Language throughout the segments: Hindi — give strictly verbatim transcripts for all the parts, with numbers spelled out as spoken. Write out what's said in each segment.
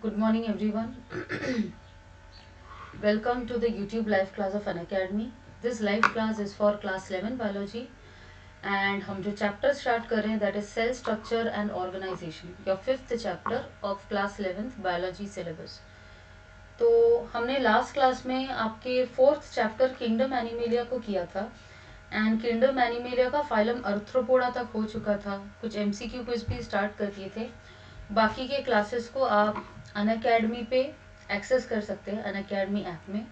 Good morning everyone. Welcome to the YouTube live class of Unacademy. This live class is for class eleven biology and हम जो chapter start कर रहे हैं that is cell structure and organization, your fifth chapter of class eleventh biology syllabus. तो हमने last class में आपके fourth chapter kingdom Animalia को किया था and kingdom Animalia का phylum Arthropoda तक हो चुका था. कुछ M C Q quiz भी start कर दिए थे. बाकी के classes को आप अनअकैडमी पे एक्सेस कर सकते हैं. अनअकैडमी ऐप में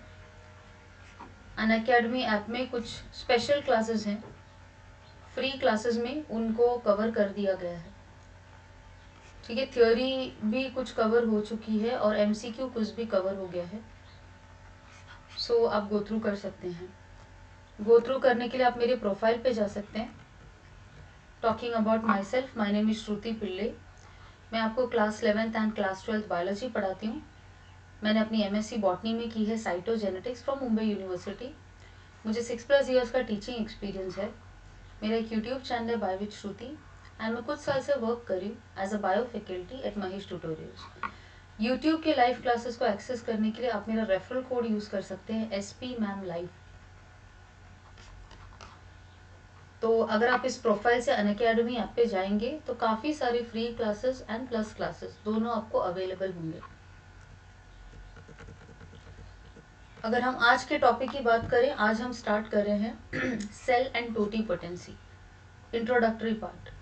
अनअकैडमी ऐप में कुछ स्पेशल क्लासेस हैं, फ्री क्लासेस में उनको कवर कर दिया गया है. ठीक है, थ्योरी भी कुछ कवर हो चुकी है और एमसीक्यू कुछ भी कवर हो गया है. सो so, आप गो थ्रू कर सकते हैं. गो थ्रू करने के लिए आप मेरे प्रोफाइल पे जा सकते हैं. Talking about myself, my name is Shruti Pillai. मैं आपको class eleventh and class twelfth biology पढ़ाती हूँ. मैंने अपनी एमएससी बॉटनी में की है साइटोजेनेटिक्स फ्रॉम मुंबई यूनिवर्सिटी. मुझे सिक्स प्लस ईयर्स का टीचिंग एक्सपीरियंस है. मेरा एक यूट्यूब चैनल है बाय विद श्रुति एंड मैं कुछ साल से वर्क करी as a bio faculty at Mahesh tutorials. YouTube के लाइव क्लासेस को एक्सेस करने के लिए आप मेरा रेफरल कोड यूज़ कर सकते हैं, एस पी मैम लाइव. तो अगर आप इस प्रोफाइल से अनअकैडमी ऐप पे जाएंगे तो काफ़ी सारी free classes and plus classes दोनों आपको अवेलेबल होंगे. अगर हम आज के टॉपिक की बात करें, आज हम स्टार्ट कर रहे हैं cell and totipotency, introductory part.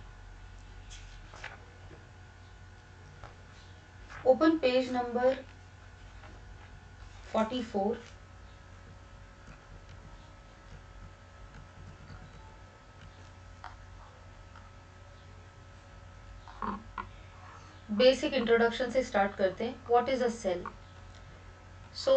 Open page number forty four. Basic introduction से स्टार्ट करते हैं. What is a cell? So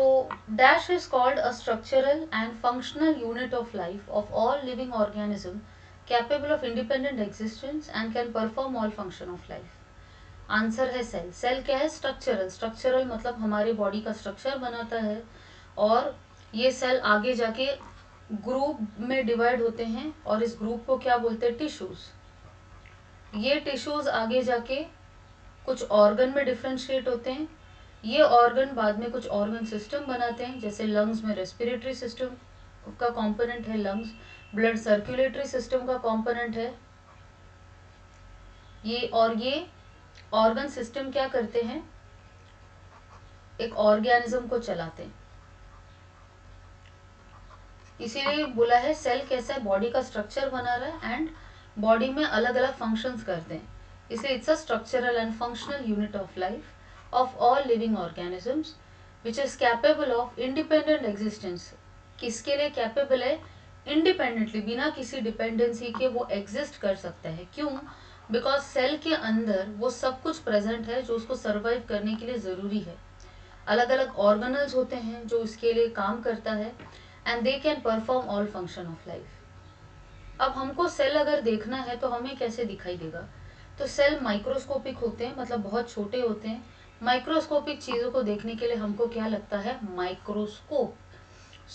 dash is called a structural and functional unit of life of all living organism capable of independent existence and can perform all function of life. Answer है सेल. सेल क्या है? स्ट्रक्चरल. स्ट्रक्चरल मतलब हमारे बॉडी का स्ट्रक्चर बनाता है और ये सेल आगे जाके ग्रुप में डिवाइड होते हैं और इस ग्रुप को क्या बोलते हैं? टिश्यूज. ये टिश्यूज आगे जाके कुछ ऑर्गन में डिफ्रेंशिएट होते हैं. ये ऑर्गन बाद में कुछ ऑर्गन सिस्टम बनाते हैं, जैसे लंग्स में रेस्पिरेटरी सिस्टम का कंपोनेंट है लंग्स, ब्लड सर्कुलेटरी सिस्टम का कंपोनेंट है ये. और ये ऑर्गन सिस्टम क्या करते हैं? एक ऑर्गेनिज्म को चलाते हैं. इसीलिए बोला है सेल कैसा है, बॉडी का स्ट्रक्चर बना रहा है एंड बॉडी में अलग अलग फंक्शंस करते हैं. इसलिए it's a structural and functional unit of life of all living organisms which is capable of independent existence. किसके लिए कैपेबल है? इंडिपेंडेंटली, बिना किसी डिपेंडेंसी के वो एग्जिस्ट कर सकता है. क्यों? बिकॉज सेल के अंदर वो सब कुछ प्रेजेंट है जो उसको सर्वाइव करने के लिए ज़रूरी है. अलग अलग ऑर्गेनल्स होते हैं जो इसके लिए काम करता है and they can perform all function of life. अब हमको सेल अगर देखना है तो हमें कैसे दिखाई देगा? तो सेल माइक्रोस्कोपिक होते हैं, मतलब बहुत छोटे होते हैं. माइक्रोस्कोपिक चीज़ों को देखने के लिए हमको क्या लगता है? माइक्रोस्कोप.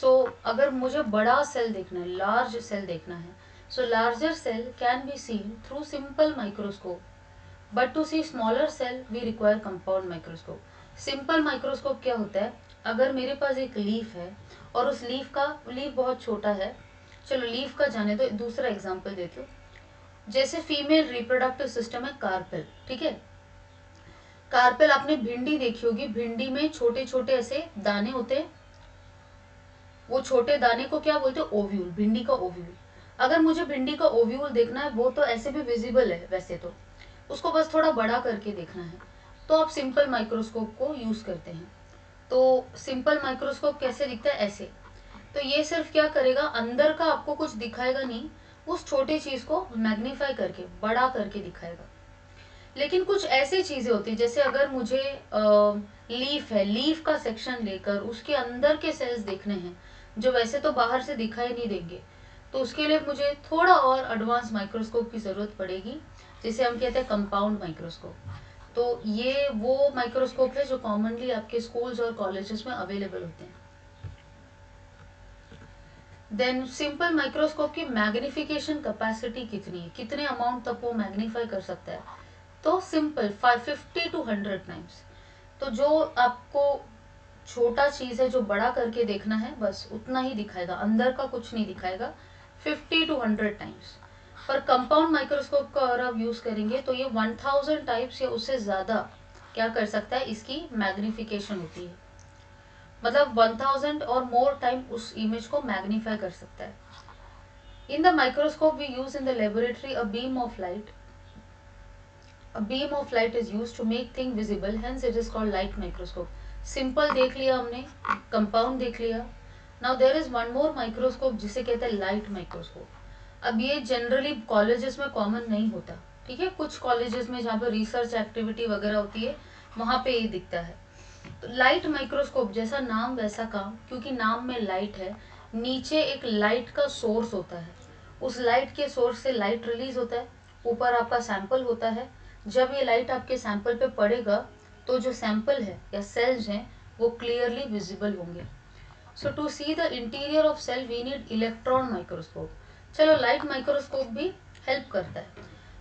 सो so, अगर मुझे बड़ा सेल देखना है, लार्ज सेल देखना है, so larger cell can be seen through simple microscope. But to see smaller cell we require compound microscope. Simple microscope क्या होता है? अगर मेरे पास एक लीफ है और उस लीफ का लीफ बहुत छोटा है, चलो लीफ का जाने दो, दूसरा एग्जाम्पल देती हूँ. जैसे फीमेल रिप्रोडक्टिव सिस्टम है कार्पेल. ठीक है, कार्पेल आपने भिंडी देखी होगी. भिंडी में छोटे छोटे ऐसे दाने होते हैं, वो छोटे दाने को क्या बोलते हैं? ओव्यूल. भिंडी का ओव्यूल. अगर मुझे भिंडी का ओव्यूल देखना है, वो तो ऐसे भी विजिबल है, वैसे तो उसको बस थोड़ा बड़ा करके देखना है, तो आप सिंपल माइक्रोस्कोप को यूज करते हैं. तो सिंपल माइक्रोस्कोप कैसे दिखता है? ऐसे. तो ये सिर्फ क्या करेगा, अंदर का आपको कुछ दिखाएगा नहीं, उस छोटी चीज़ को मैग्नीफाई करके बड़ा करके दिखाएगा. लेकिन कुछ ऐसी चीज़ें होती है, जैसे अगर मुझे आ, लीफ है, लीफ का सेक्शन लेकर उसके अंदर के सेल्स देखने हैं जो वैसे तो बाहर से दिखाई नहीं देंगे, तो उसके लिए मुझे थोड़ा और एडवांस माइक्रोस्कोप की ज़रूरत पड़ेगी, जिसे हम कहते हैं कंपाउंड माइक्रोस्कोप. तो ये वो माइक्रोस्कोप है जो कॉमनली आपके स्कूल्स और कॉलेजेस में अवेलेबल होते हैं. देन सिंपल माइक्रोस्कोप की मैग्निफिकेशन कैपेसिटी कितनी है, कितने अमाउंट तक वो मैग्नीफाई कर सकता है? तो simple fifty to hundred times. तो जो आपको छोटा चीज है जो बड़ा करके देखना है बस उतना ही दिखाएगा, अंदर का कुछ नहीं दिखाएगा फिफ्टी टू हंड्रेड टाइम्स। पर कंपाउंड माइक्रोस्कोप का अगर आप यूज करेंगे तो ये वन थाउजेंड टाइप्स या उससे ज्यादा क्या कर सकता है, इसकी मैग्निफिकेशन होती है, मतलब वन थाउजेंड और मोर टाइम उस इमेज को मैग्नीफाई कर सकता है। In the microscope we use in the laboratory a beam of light, a beam of light is use to make thing visible, hence it is called light microscope. Simple देख लिया हमने, कंपाउंड देख लिया, now there is one more microscope जिसे कहते हैं लाइट माइक्रोस्कोप। अब ये जनरली कॉलेजेस में कॉमन नहीं होता, ठीक है, कुछ कॉलेजेस में जहाँ पे रिसर्च एक्टिविटी वगैरह होती है वहाँ पे ये दिखता है। लाइट माइक्रोस्कोप जैसा नाम वैसा काम, क्योंकि नाम में लाइट है, नीचे एक लाइट का सोर्स होता है, उस लाइट के सोर्स से लाइट रिलीज होता है, ऊपर आपका सैंपल होता है। जब ये लाइट आपके सैंपल पे पड़ेगा तो जो सैंपल है या सेल्स हैं वो क्लियरली विजिबल होंगे। So to see the interior of cell we need electron microscope. चलो लाइट माइक्रोस्कोप भी हेल्प करता है,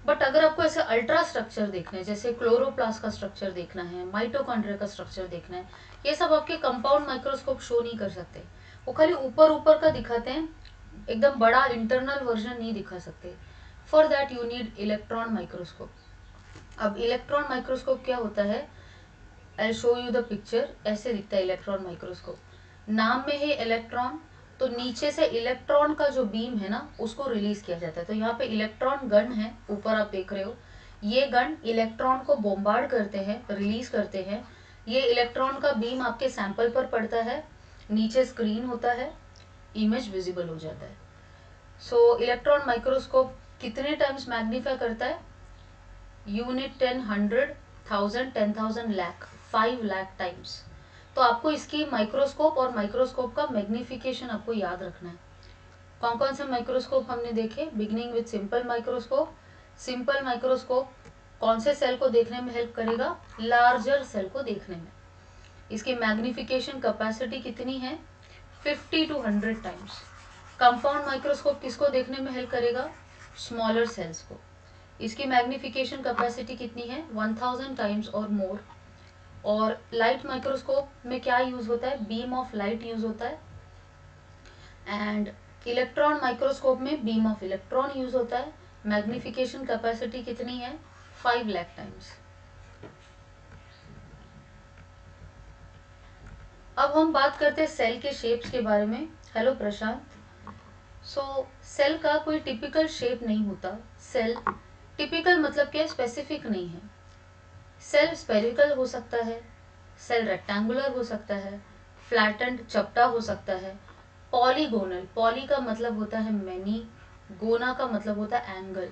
बट अगर आपको ऐसे अल्ट्रा स्ट्रक्चर देखना है, जैसे क्लोरोप्लास्ट का स्ट्रक्चर देखना है, माइटोकॉन्ड्रिया का स्ट्रक्चर देखना है, ये सब आपके कंपाउंड माइक्रोस्कोप शो नहीं कर सकते। वो खाली ऊपर ऊपर का दिखाते हैं, एकदम बड़ा इंटरनल वर्जन नहीं दिखा सकते। For that you need electron microscope. अब इलेक्ट्रॉन माइक्रोस्कोप क्या होता है, I show you the picture. ऐसे दिखता है इलेक्ट्रॉन माइक्रोस्कोप, नाम में है इलेक्ट्रॉन, तो नीचे से इलेक्ट्रॉन का जो बीम है ना उसको रिलीज किया जाता है। तो यहाँ पे इलेक्ट्रॉन गन है, ऊपर आप देख रहे हो, ये गन इलेक्ट्रॉन को बॉम्बार्ड करते हैं, रिलीज करते हैं। ये इलेक्ट्रॉन का बीम आपके सैंपल पर पड़ता है, नीचे स्क्रीन होता है, इमेज विजिबल हो जाता है। सो इलेक्ट्रॉन माइक्रोस्कोप कितने टाइम्स मैग्नीफाई करता है, unit ten, hundred, thousand, ten thousand, lakh, five lakh times. तो आपको इसकी माइक्रोस्कोप और माइक्रोस्कोप का मैग्निफिकेशन आपको याद रखना है। कौन कौन से माइक्रोस्कोप हमने देखे, beginning with simple microscope. Simple microscope कौन से सेल को देखने में हेल्प करेगा, लार्जर सेल को देखने में। इसकी मैग्निफिकेशन कैपेसिटी कितनी है, fifty to hundred times. Compound microscope किसको देखने में हेल्प करेगा, स्मॉलर सेल्स को। इसकी मैग्निफिकेशन कैपेसिटी कितनी है, वन थाउजेंड टाइम्स और मोर। और लाइट माइक्रोस्कोप में क्या यूज होता है, बीम ऑफ लाइट यूज होता है, एंड इलेक्ट्रॉन माइक्रोस्कोप में बीम ऑफ इलेक्ट्रॉन यूज होता है। मैग्निफिकेशन कैपेसिटी कितनी है, फाइव लाख टाइम्स। अब हम बात करते हैं सेल के शेप्स के बारे में। हेलो प्रशांत। सो सेल का कोई टिपिकल शेप नहीं होता। सेल टिपिकल मतलब क्या, स्पेसिफिक नहीं है। सेल स्पेरिकल हो सकता है, सेल रेक्टेंगुलर हो सकता है, फ्लैटेंड चपटा हो सकता है, पॉलीगोनल, पॉली का मतलब होता है मैनी, गोना का मतलब होता है एंगल,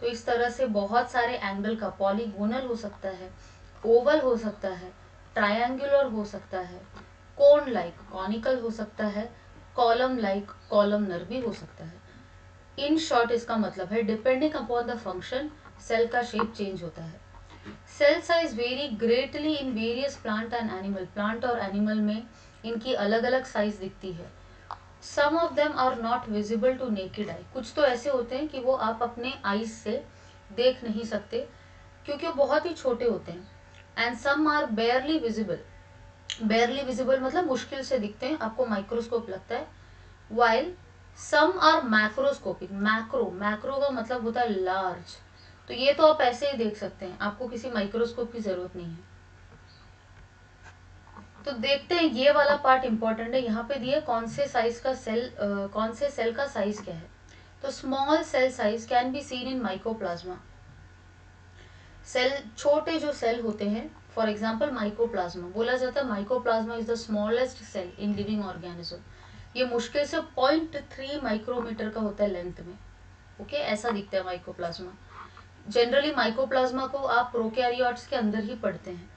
तो इस तरह से बहुत सारे एंगल का पॉलीगोनल हो सकता है, ओवल हो सकता है, ट्रायंगुलर हो सकता है, कोन लाइक कॉनिकल हो सकता है, कॉलम लाइक कॉलमनर भी हो सकता है। इन शॉर्ट इसका मतलब है depending upon the function cell का शेप चेंज होता है। Cell size very greatly in various plant and animal, plant और एनिमल में इनकी अलग अलग साइज दिखती है। Some of them are not visible to naked eye, कुछ तो ऐसे होते हैं कि वो आप अपने आईज से देख नहीं सकते क्योंकि वो बहुत ही छोटे होते हैं। And some are barely visible, barely visible मतलब मुश्किल से दिखते हैं, आपको माइक्रोस्कोप लगता है। While some are macroscopic, macro, macro का मतलब होता है लार्ज, तो ये तो आप ऐसे ही देख सकते हैं, आपको किसी माइक्रोस्कोप की जरूरत नहीं है। तो देखते हैं, ये वाला पार्ट इंपॉर्टेंट है, यहाँ पे दिए कौन से साइज का सेल, आ, कौन से सेल का साइज क्या है। तो small cell size can be seen in mycoplasma, cell छोटे जो सेल होते हैं, फॉर एग्जाम्पल माइकोप्लाज्मा, बोला जाता है mycoplasma is the smallest cell in living organism. ये मुश्किल से पॉइंट थ्री माइक्रोमीटर का होता है लेंथ में, ओके, ऐसा दिखता है माइकोप्लाज्मा। जनरली माइकोप्लाज्मा को आप प्रोकैरियोट्स के अंदर ही पढ़ते हैं,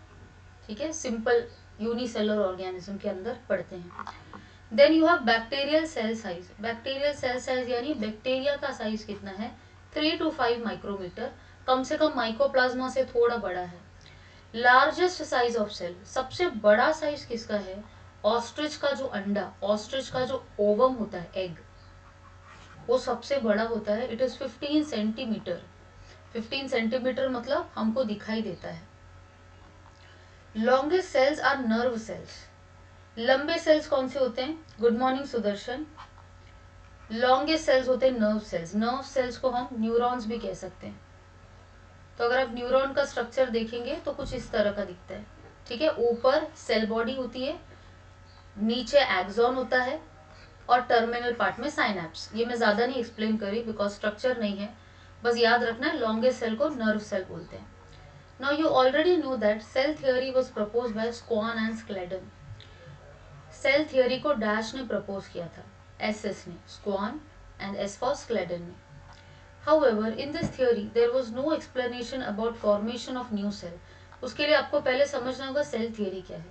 ठीक है, सिंपल यूनिसेलुलर ऑर्गेनिज्म के अंदर पढ़ते हैं। Then you have bacterial cell size, bacterial cell size यानी बैक्टीरिया का साइज कितना है, थ्री टू फाइव माइक्रोमीटर, कम से कम माइकोप्लाज्मा से थोड़ा बड़ा है। लार्जेस्ट साइज ऑफ सेल, सबसे बड़ा साइज किसका है, ऑस्ट्रिच का जो अंडा, ऑस्ट्रिच का जो ओवम होता है, एग, वो सबसे बड़ा होता है। It is fifteen centimetre, fifteen centimetre मतलब हमको दिखाई देता है। Longest cells are nerve cells. लंबे सेल्स कौन से होते हैं? Good morning Sudarshan. Longest cells होते हैं नर्व सेल्स. नर्व सेल्स को हम न्यूरॉन्स भी कह सकते हैं. तो अगर आप न्यूरॉन का स्ट्रक्चर देखेंगे तो कुछ इस तरह का दिखता है. ठीक है, ऊपर सेल बॉडी होती है, नीचे एक्सॉन होता है और टर्मिनल पार्ट में साइनेप्स. ये मैं ज़्यादा नहीं एक्सप्लेन करी बिकॉज स्ट्रक्चर नहीं है, बस याद रखना है लॉन्गेस्ट सेल को नर्व सेल बोलते हैं. Now you already know that cell theory was propose by Schwann and Schleiden. Cell theory को डैश ने प्रपोज किया था, एस एस ने, Schwann and S for Schleiden ने. However, in this theory there was no explanation about formation of new cell. उसके लिए आपको पहले समझना होगा सेल थियोरी क्या है.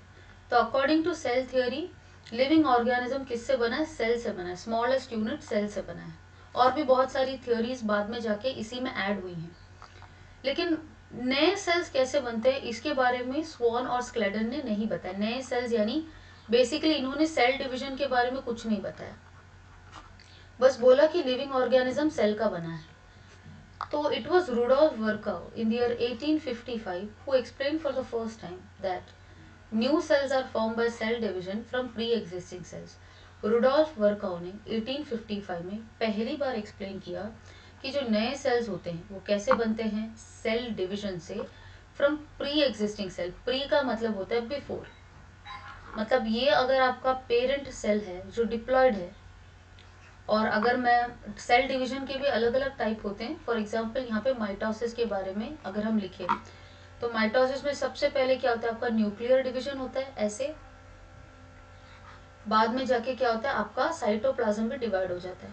तो according to cell theory living organism किससे बना है? सेल से बना है. स्मॉलेस्ट यूनिट सेल से बना है. और भी बहुत सारी थियोरीज बाद में जाके इसी में ऐड हुई हैं. लेकिन नए सेल्स कैसे बनते हैं इसके बारे में Schwann और Schleiden ने नहीं बताया. नए सेल्स यानी बेसिकली इन्होंने सेल डिविजन के बारे में कुछ नहीं बताया, बस बोला कि लिविंग ऑर्गेनिज्म सेल का बना है. So it was Rudolf Virchow in the year eighteen fifty-five who explained for the first time that new cells are formed by cell division from pre-existing cells. Rudolf Virchow ने eighteen fifty-five में पहली बार explain किया कि जो नए cells होते हैं वो कैसे बनते हैं cell division से from pre-existing cell. pre का मतलब होता है before. मतलब ये अगर आपका parent cell है जो diploid है, और अगर मैं सेल डिवीजन के भी अलग अलग टाइप होते हैं. फॉर एग्जांपल यहाँ पे माइटोसिस के बारे में अगर हम लिखें तो माइटोसिस में सबसे पहले क्या होता है? आपका न्यूक्लियर डिवीजन होता है ऐसे, बाद में जाके क्या होता है आपका साइटोप्लाज्म भी डिवाइड हो जाता है.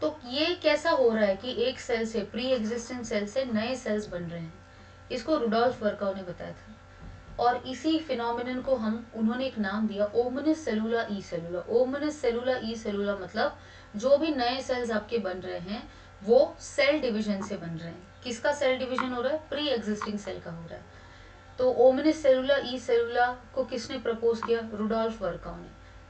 तो ये कैसा हो रहा है कि एक सेल से, प्री एग्जिस्टेंट सेल से नए सेल्स बन रहे हैं, इसको रुडोल्फ वर्काउ ने बताया था. और इसी फिनोमिनन को हम उन्होंने एक नाम दिया ओमनिस सेलुला ई सेलुला. ओमनिस सेलुला ई सेलुला मतलब जो भी नए सेल्स आपके बन रहे हैं वो सेल डिवीजन से बन रहे हैं. किसका सेल डिवीजन हो रहा है? प्री एग्जिस्टिंग सेल का हो रहा है. तो ओमनिस सेलुला ई सेलुला को किसने प्रपोज किया? रुडोल्फ वर्काउ ने.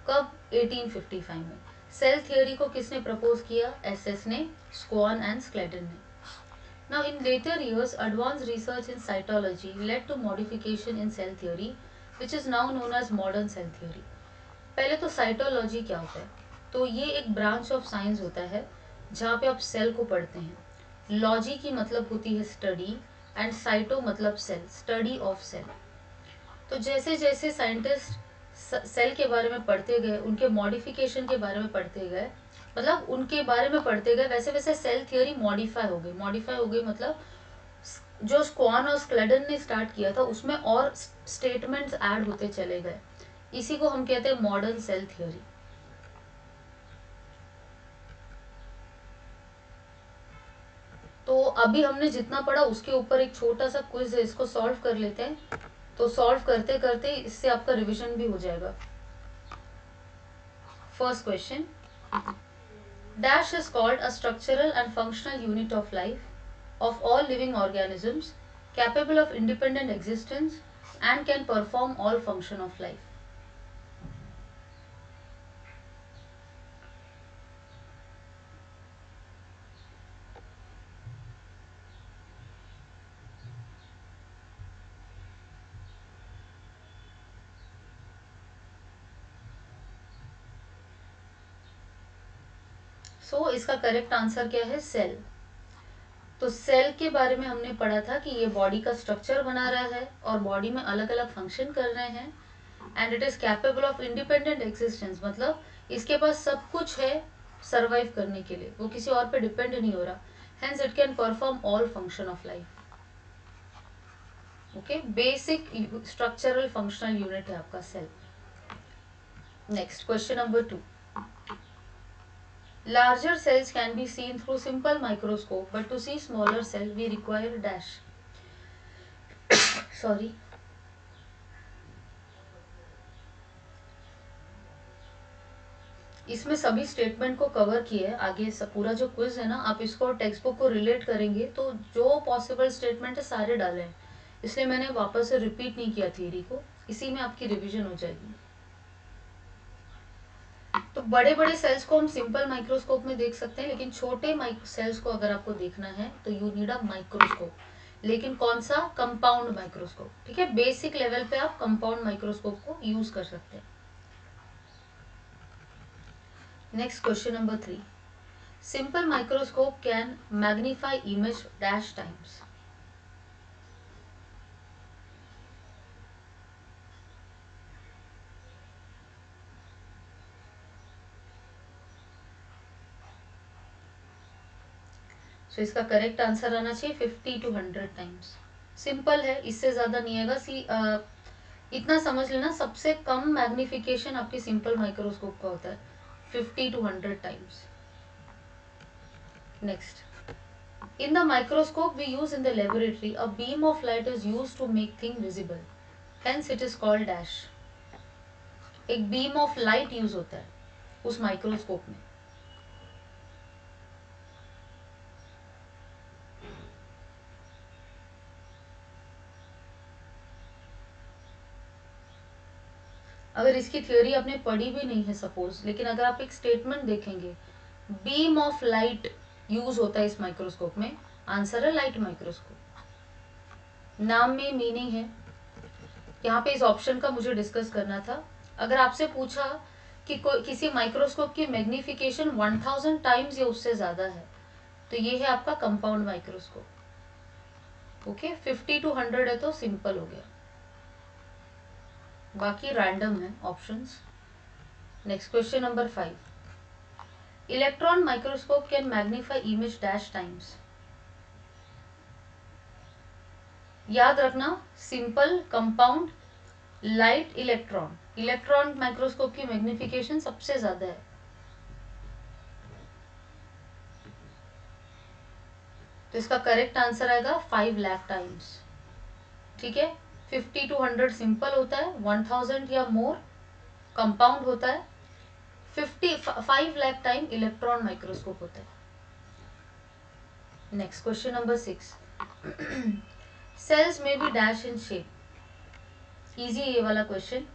कब? एटीन फिफ्टी फाइव में. सेल थियोरी को किसने प्रपोज किया? एस एस ने, Schwann एंड Schleiden ने. Now in later years advanced research in cytology led to modification in cell theory which is now known as modern cell theory. पहले तो cytology क्या होता है? तो ये एक branch of science होता है जहाँ पे आप cell को पढ़ते हैं. Logy की मतलब होती है study and cyto मतलब cell, study of cell. तो जैसे जैसे scientist cell के बारे में पढ़ते गए, उनके modification के बारे में पढ़ते गए, मतलब उनके बारे में पढ़ते गए वैसे वैसे सेल थियोरी मॉडिफाई हो गई. मॉडिफाई हो गई मतलब जो Schwann और Schleiden ने स्टार्ट किया था उसमें और स्टेटमेंट्स ऐड होते चले गए. इसी को हम कहते हैं मॉडर्न सेल थियोरी. तो अभी हमने जितना पढ़ा उसके ऊपर एक छोटा सा क्विज है, इसको सॉल्व कर लेते हैं. तो सॉल्व करते करते इससे आपका रिविजन भी हो जाएगा. First question, dash is called a structural and functional unit of life of all living organisms capable of independent existence and can perform all function of life. So so, इसका करेक्ट आंसर क्या है? सेल. तो सेल के बारे में हमने पढ़ा था कि ये बॉडी का स्ट्रक्चर बना रहा है और बॉडी में अलग अलग फंक्शन कर रहे हैं and it is capable of independent existence. मतलब इसके पास सब कुछ है सर्वाइव करने के लिए, वो किसी और पे डिपेंड नहीं हो रहा. Hence it can perform all function of life. Okay, basic structural functional unit है आपका cell. Next question number two, larger cells can be seen through simple microscope but to see smaller cell we require dash. sorry इसमें सभी स्टेटमेंट को कवर किया है. आगे पूरा जो क्विज है ना आप इसको टेक्स्ट बुक को रिलेट करेंगे तो जो पॉसिबल स्टेटमेंट है सारे डाले हैं, इसलिए मैंने वापस से रिपीट नहीं किया थ्योरी को. इसी में आपकी रिवीजन हो जाएगी. तो बड़े बड़े सेल्स को हम सिंपल माइक्रोस्कोप में देख सकते हैं, लेकिन छोटे सेल्स को अगर आपको देखना है तो यू नीड अ माइक्रोस्कोप. लेकिन कौन सा? Compound microscope. ठीक है, बेसिक लेवल पे आप कंपाउंड माइक्रोस्कोप को यूज कर सकते हैं। Next question number three, simple microscope can magnify image dash times. तो इसका करेक्ट आंसर आना चाहिए fifty to hundred times. Simple है, इससे ज़्यादा नहीं आएगा। सी आ, इतना समझ लेना, सबसे कम मैग्निफिकेशन आपके सिंपल माइक्रोस्कोप का होता है fifty to hundred times. Next, in the microscope we use in the laboratory a beam of light is use to make thing visible, hence it is called dash. एक बीम ऑफ लाइट यूज होता है उस माइक्रोस्कोप में। अगर इसकी थ्योरी आपने पढ़ी भी नहीं है सपोज, लेकिन अगर आप एक स्टेटमेंट देखेंगे बीम ऑफ लाइट यूज होता है इस माइक्रोस्कोप में, आंसर है लाइट माइक्रोस्कोप। नाम में मीनिंग है। यहाँ पे इस ऑप्शन का मुझे डिस्कस करना था। अगर आपसे पूछा कि कोई किसी माइक्रोस्कोप की मैग्निफिकेशन वन थाउजेंड टाइम्स या उससे ज्यादा है, तो ये है आपका compound microscope. Okay, fifty to hundred है तो सिंपल हो गया, बाकी रैंडम है options. Next question number five, electron microscope can magnify image dash times. याद रखना, simple, compound, light, electron. Electron microscope की मैग्निफिकेशन सबसे ज्यादा है। तो इसका करेक्ट आंसर आएगा फाइव लाख टाइम्स। ठीक है, फिफ्टी टू हंड्रेड सिंपल होता है, वन थाउजेंड या मोर कंपाउंड होता है, fifty five lakh time electron microscope होता है। Next question number six, cells में be dash in shape. Easy ये वाला क्वेश्चन।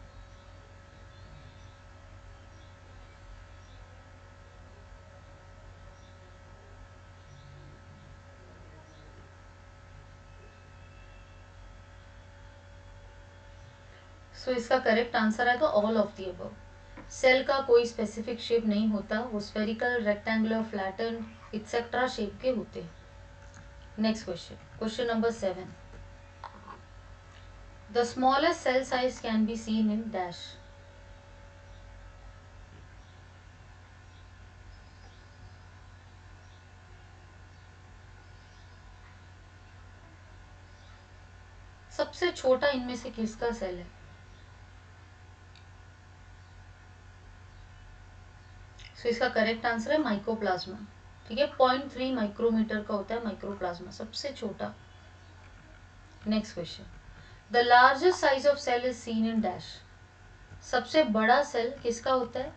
तो so, इसका करेक्ट आंसर आएगा all of the above. Cell का कोई स्पेसिफिक शेप नहीं होता, वो spherical, rectangular, flatten etcetera shape के होते हैं। Next question, question number seven, the smallest cell size can be seen in dash. सबसे छोटा इनमें से किसका सेल है? तो इसका करेक्ट आंसर है माइकोप्लाज्मा। ठीक है, पॉइंट थ्री माइक्रोमीटर का होता है माइक्रोप्लाज्मा, सबसे छोटा। Next question, the largest size of cell is seen in dash. सबसे बड़ा सेल किसका होता है?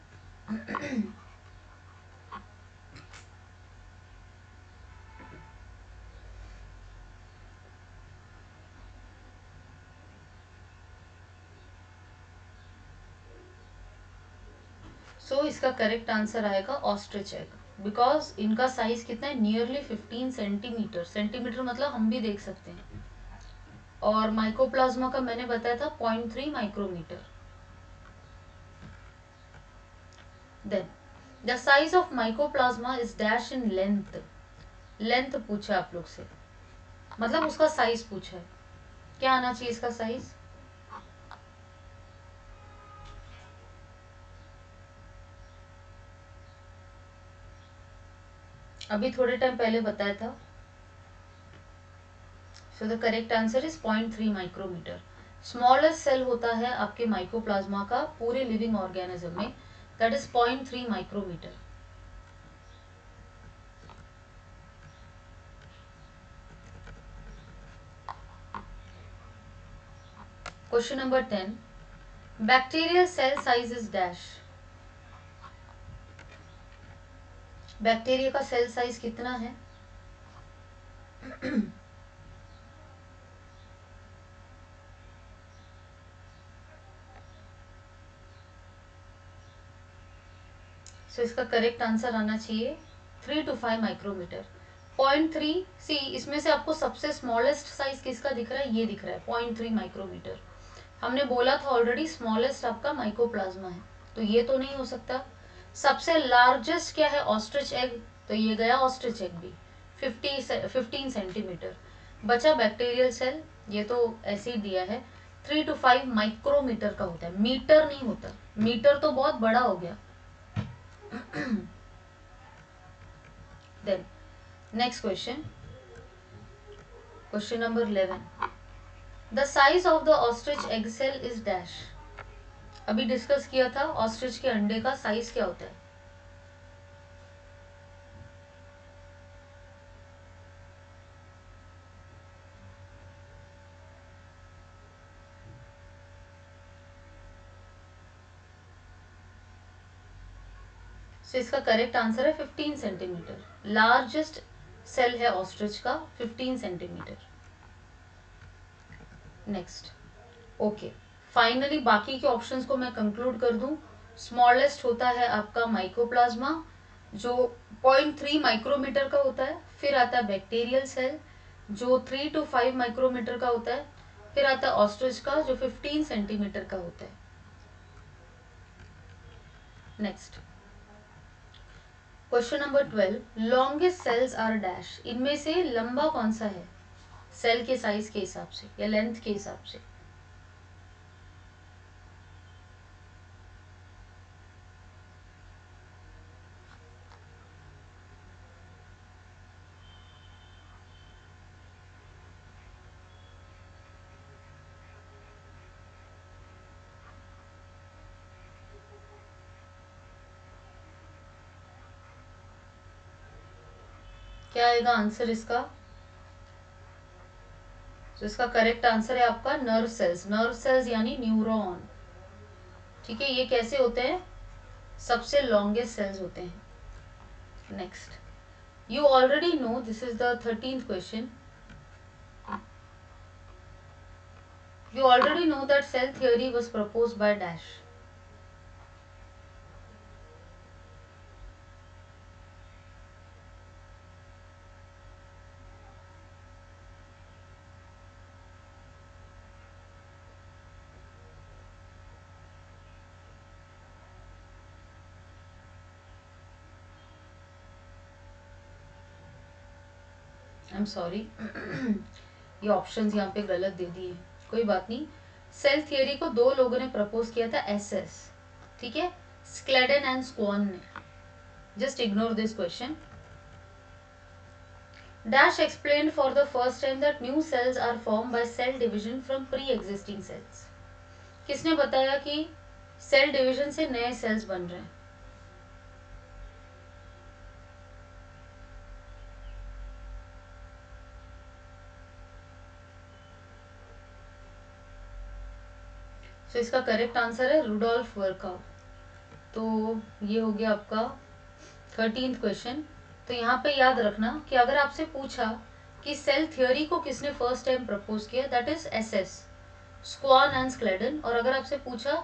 सो so, इसका करेक्ट आंसर आएगा ऑस्ट्रिच एग, बिकॉज इनका साइज कितना है? Nearly fifteen centimetre. सेंटीमीटर मतलब हम भी देख सकते हैं। और माइकोप्लाज्मा का मैंने बताया था point three micrometre. Then the size of mycoplasma is dash in length. Length पूछा आप लोग से, मतलब उसका साइज पूछा है। क्या आना चाहिए इसका साइज? अभी थोड़े टाइम पहले बताया था। So the correct answer is point three micrometre. Smallest cell होता है आपके माइकोप्लाज्मा का पूरे लिविंग ऑर्गेनिज्म में, that is point three micrometre. Question number ten, bacterial cell size is dash. Bacteria का सेल साइज कितना है? सो so, इसका करेक्ट आंसर आना चाहिए three to five micrometre. Point three. See इसमें से आपको सबसे स्मॉलेस्ट साइज किसका दिख रहा है, ये दिख रहा है पॉइंट थ्री माइक्रोमीटर। हमने बोला था ऑलरेडी स्मॉलेस्ट आपका माइकोप्लाज्मा है, तो ये तो नहीं हो सकता। सबसे लार्जेस्ट क्या है, ऑस्ट्रिच एग, तो ये गया ऑस्ट्रिच एग भी फिफ्टी, फिफ्टीन सेंटीमीटर। बचा बैक्टीरियल सेल, ये तो ऐसे ही दिया है थ्री टू फाइव माइक्रोमीटर का होता है, मीटर नहीं होता, मीटर तो बहुत बड़ा हो गया। Then next question, question number eleven, the size of the ostrich egg cell is dash. अभी डिस्कस किया था ऑस्ट्रिच के अंडे का साइज क्या होता है, so इसका करेक्ट आंसर है फिफ्टीन सेंटीमीटर। लार्जेस्ट सेल है ऑस्ट्रिच का fifteen centimetre. Next, okay finally बाकी के ऑप्शंस को मैं कंक्लूड कर दूं। स्मॉलेस्ट होता है आपका माइकोप्लाज्मा जो पॉइंट थ्री माइक्रोमीटर का होता है, फिर आता है बैक्टीरियल सेल जो थ्री टू फाइव माइक्रोमीटर का होता है, फिर आता है ऑस्ट्रिच का जो फिफ्टीन सेंटीमीटर का होता है। Next question number twelve, longest cells are dash. इनमें से लंबा कौन सा है सेल के साइज के हिसाब से या लेंथ के हिसाब से, क्या आएगा आंसर इसका? तो इसका करेक्ट आंसर है आपका नर्व सेल्स, नर्व सेल्स यानी न्यूरॉन। ठीक है, ये कैसे होते हैं, सबसे लॉन्गेस्ट सेल्स होते हैं। Next, you already know this is the thirteenth question, you already know that cell theory was proposed by dash. I am sorry, ये ऑप्शंस यहाँ पे गलत दे दिए, कोई बात नहीं। सेल थियरी को दो लोगों ने प्रपोज किया था, एसएस, ठीक है, स्क्लेडन एंड स्क्वान ने। Just ignore this question. Dash explain for the first time that new cells are form by cell division from pre existing cells. किसने बताया कि सेल डिवीजन से नए सेल्स बन रहे हैं? तो इसका करेक्ट आंसर है रूडोल्फ वर्काउ। तो ये हो गया आपका थर्टीन क्वेश्चन। तो यहाँ पे याद रखना कि अगर आपसे पूछा कि सेल थ्योरी को किसने फर्स्ट टाइम प्रपोज किया, that is SS, Schwann and Schleiden. और अगर आपसे पूछा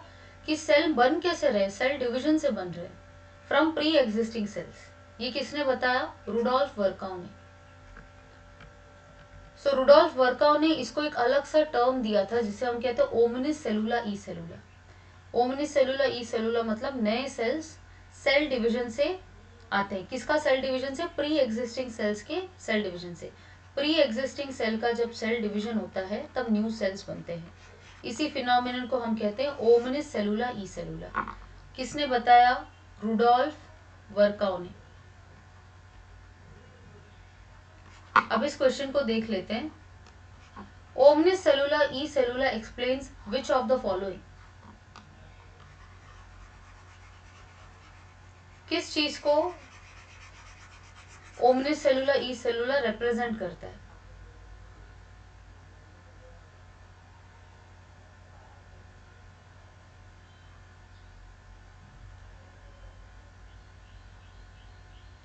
कि सेल बन कैसे रहे, सेल डिवीजन से बन रहे, फ्रॉम प्री एग्जिस्टिंग सेल्स, ये किसने बताया, रूडोल्फ वर्काउ ने। सो so, रूडोल्फ वर्काउ ने इसको एक अलग सा टर्म दिया था जिसे हम कहते हैं ओमनिस सेलुला ई सेलुला। ओमनिस सेलुला ई सेलुला मतलब नए सेल्स सेल डिवीजन से आते हैं। किसका सेल डिवीजन से? प्री एग्जिस्टिंग सेल्स के सेल डिवीजन से। प्री एग्जिस्टिंग सेल का जब सेल डिवीजन होता है तब न्यू सेल्स बनते हैं। इसी फिनोमिनन को हम कहते हैं ओमनिस सेलुला ई सेलुला। किसने बताया? रूडोल्फ वर्काउ ने। अब इस क्वेश्चन को देख लेते हैं। Omnis सेलुला E सेलुला explains which of the following. किस चीज को ओमनिस सेलुला ई सेलुला रिप्रेजेंट करता है?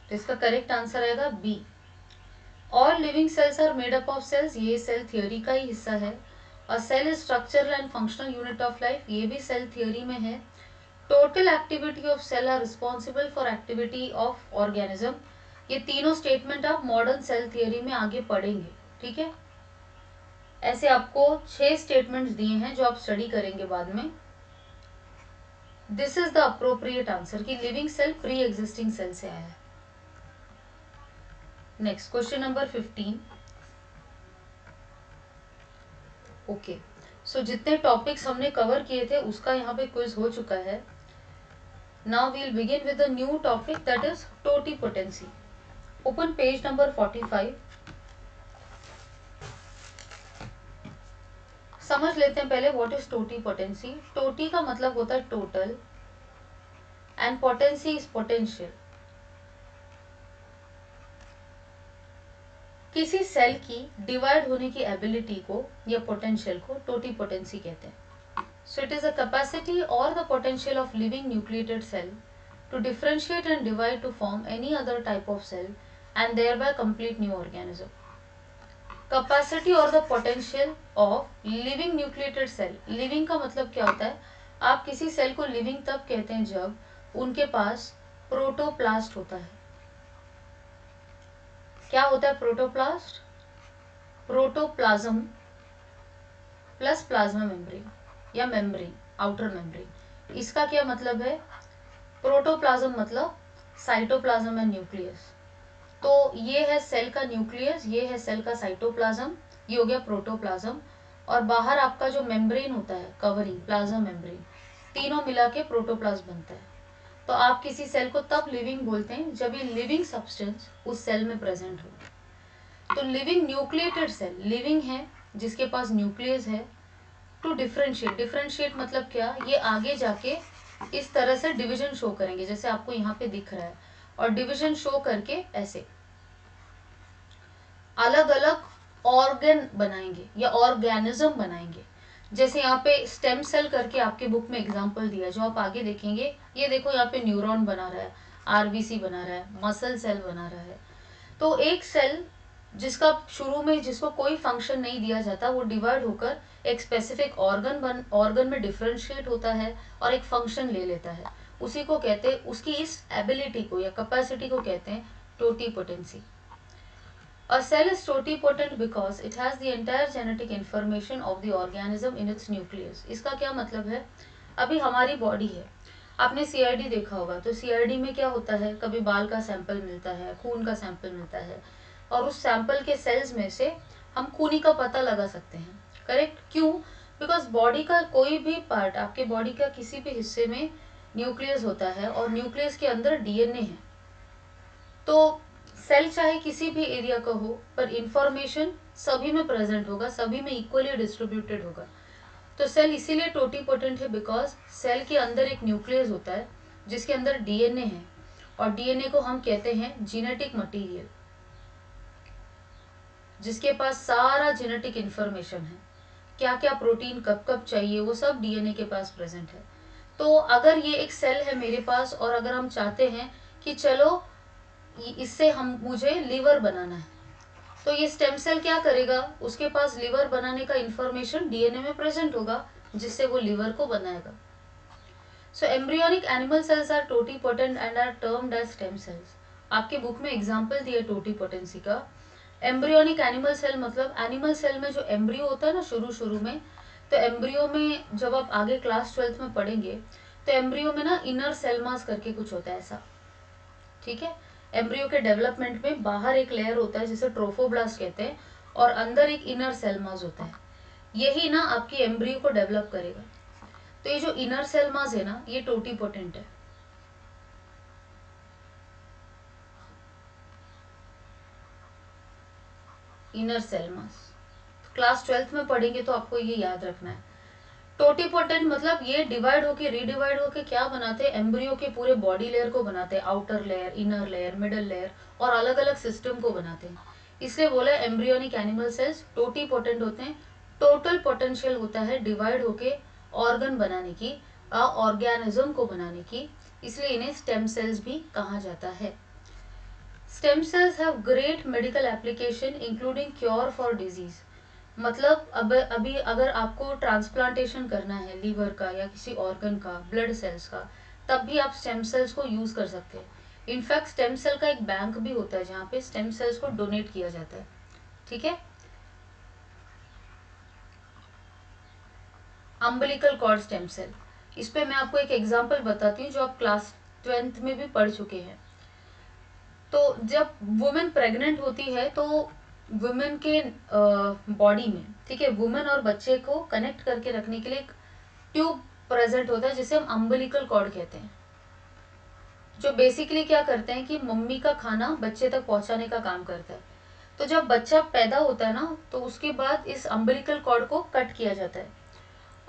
तो इसका करेक्ट आंसर आएगा B. All living cells are made up of cells, ये सेल थ्योरी का ही हिस्सा है। और cell structural and functional unit of life, ये भी सेल थ्योरी में है। Total activity of cell are responsible for activity of organism ये तीनों स्टेटमेंट आप मॉडर्न सेल थियोरी में आगे पढ़ेंगे, ठीक है। ऐसे आपको छह स्टेटमेंट्स दिए हैं जो आप स्टडी करेंगे बाद में। This is the appropriate answer कि living cell pre existing cell से आया है। Next question number fifteen. Okay so जितने टॉपिक्स हमने कवर किए थे उसका यहाँ पे क्विज हो चुका है। Now we'll begin with a new topic that is totipotency. Open page number forty five. समझ लेते हैं पहले व्हाट इज टोटीपोटेंसी। टोटी का मतलब होता है total and potency is potential. किसी सेल की डिवाइड होने की एबिलिटी को या पोटेंशियल को टोटीपोटेंसी कहते हैं। So it is the capacity और the potential of living nucleated cell to differentiate and divide to form any other type of cell and thereby complete new organism. Capacity और the potential of living nucleated cell. Living का मतलब क्या होता है? आप किसी सेल को लिविंग तब कहते हैं जब उनके पास प्रोटोप्लास्ट होता है। क्या होता है protoplast? Protoplasm plus plasma membrane या मेम्ब्रेन, आउटर मेम्ब्रेन। इसका क्या मतलब है? प्रोटोप्लाज्म मतलब साइटोप्लाज्म एंड न्यूक्लियस। तो ये है सेल का न्यूक्लियस, ये है सेल का साइटोप्लाज्म, ये हो गया प्रोटोप्लाज्म, और बाहर आपका जो मेम्ब्रेन होता है कवरिंग प्लाज्मा मेम्ब्रेन, तीनों मिला के प्रोटोप्लास्ट बनता है। तो आप किसी सेल को तब लिविंग बोलते हैं जब ये लिविंग सब्सटेंस उस सेल में प्रेजेंट हो। तो लिविंग न्यूक्लिएटेड सेल लिविंग है जिसके पास न्यूक्लियस है टू डिफरेंशिएट। डिफरेंशिएट मतलब क्या? ये आगे जाके इस तरह से डिवीजन शो करेंगे जैसे आपको यहाँ पे दिख रहा है, और डिवीजन शो करके ऐसे अलग अलग ऑर्गन बनाएंगे या ऑर्गेनिज्म बनाएंगे। जैसे यहाँ पे स्टेम सेल करके आपके बुक में एग्जांपल दिया है जो आप आगे देखेंगे। ये देखो यहाँ पे न्यूरॉन बना रहा है, आरबीसी बना रहा है, मसल सेल बना रहा है। तो एक सेल जिसका शुरू में जिसको कोई फंक्शन नहीं दिया जाता वो डिवाइड होकर एक स्पेसिफिक ऑर्गन बन ऑर्गन में डिफ्रेंशिएट होता है और एक फंक्शन ले लेता है। उसी को कहते हैं, उसकी इस एबिलिटी को या कैपेसिटी को कहते हैं totipotency. A cell is totipotent because it has the entire genetic information of the organism in its nucleus. इसका क्या मतलब है? अभी हमारी बॉडी है, आपने सीआईडी देखा होगा। तो सीआईडी में क्या होता है? कभी बाल का सैंपल मिलता है, खून का सैंपल मिलता है, और उस सैंपल के सेल्स में से हम खूनी का पता लगा सकते हैं, करेक्ट? क्यों? बिकॉज बॉडी का कोई भी पार्ट, आपके बॉडी का किसी भी हिस्से में न्यूक्लियस होता है और न्यूक्लियस के अंदर डीएनए है। तो सेल चाहे किसी भी एरिया का हो पर इंफॉर्मेशन सभी में प्रेजेंट होगा, सभी में इक्वली डिस्ट्रीब्यूटेड होगा। तो सेल इसीलिए टोटीपोटेंट है बिकॉज सेल के अंदर एक न्यूक्लियस होता है जिसके अंदर डीएनए है, और डीएनए को हम कहते हैं जीनेटिक मटेरियल, जिसके पास सारा जेनेटिक इंफॉर्मेशन है। क्या क्या प्रोटीन कब कब चाहिए वो सब डीएनए के पास प्रेजेंट है। तो अगर ये एक सेल है मेरे पास और अगर हम चाहते हैं कि चलो इससे हम मुझे लीवर बनाना है, तो ये स्टेम सेल क्या करेगा? उसके पास लीवर बनाने का इंफॉर्मेशन डीएनए में प्रेजेंट होगा जिससे वो लीवर को बनाएगा। So embryonic animal cells are totipotent and are termed as stem cells. आपके बुक में एग्जांपल दिया टोटीपोटेंसी का। एम्ब्रियोनिक एनिमल सेल मतलब एनिमल सेल में जो एम्ब्रियो होता है ना शुरू शुरू में, तो एम्ब्रियो में जब आप आगे क्लास ट्वेल्थ में पढ़ेंगे तो एम्ब्रियो में ना इनर सेल मास करके कुछ होता है ऐसा, ठीक है। एम्ब्रियो के डेवलपमेंट में बाहर एक लेयर होता है जिसे ट्रोफोब्लास्ट कहते हैं और अंदर एक इनर सेल मास होता है। यही ना आपकी एम्ब्रियो को डेवलप करेगा। तो ये जो इनर सेल मास है ना ये टोटीपोटेंट है। Inner cell mass class twelfth में पढ़ेंगे तो आपको ये याद रखना है। टोटीपोटेंट मतलब ये डिवाइड होके रीडिवाइड होके क्या बनाते हैं? एम्ब्रियो के पूरे बॉडी लेयर को बनाते हैं, outer layer, inner layer, middle layer, और अलग अलग सिस्टम को बनाते हैं। इसलिए बोला एम्ब्रियोनिक एनिमल सेल्स टोटीपोटेंट होते हैं। टोटल पोटेंशियल होता है डिवाइड होके ऑर्गन बनाने की, ऑर्गेनिज्म को बनाने की, इसलिए इन्हें स्टेम सेल्स भी कहा जाता है। Stem cells have great medical application including cure for disease. मतलब अब अभी अगर आपको ट्रांसप्लांटेशन करना है लीवर का या किसी ऑर्गन का, ब्लड सेल्स का, तब भी आप स्टेम सेल्स को यूज कर सकते हैं। इनफैक्ट स्टेम सेल का एक बैंक भी होता है जहाँ पे स्टेम सेल्स को डोनेट किया जाता है, ठीक है। अम्बिलिकल कॉर्ड स्टेम सेल, इस पे मैं आपको एक एग्जांपल बताती हूँ जो आप क्लास ट्वेल्थ में भी पढ़ चुके हैं। तो जब वुमेन प्रेग्नेंट होती है तो वुमेन के बॉडी में, ठीक है, वुमेन और बच्चे को कनेक्ट करके रखने के लिए एक ट्यूब प्रेजेंट होता है जिसे हम अम्बिलिकल कॉर्ड कहते हैं, जो बेसिकली क्या करते हैं कि मम्मी का खाना बच्चे तक पहुंचाने का काम करता है। तो जब बच्चा पैदा होता है ना तो उसके बाद इस अम्बिलिकल कॉर्ड को कट किया जाता है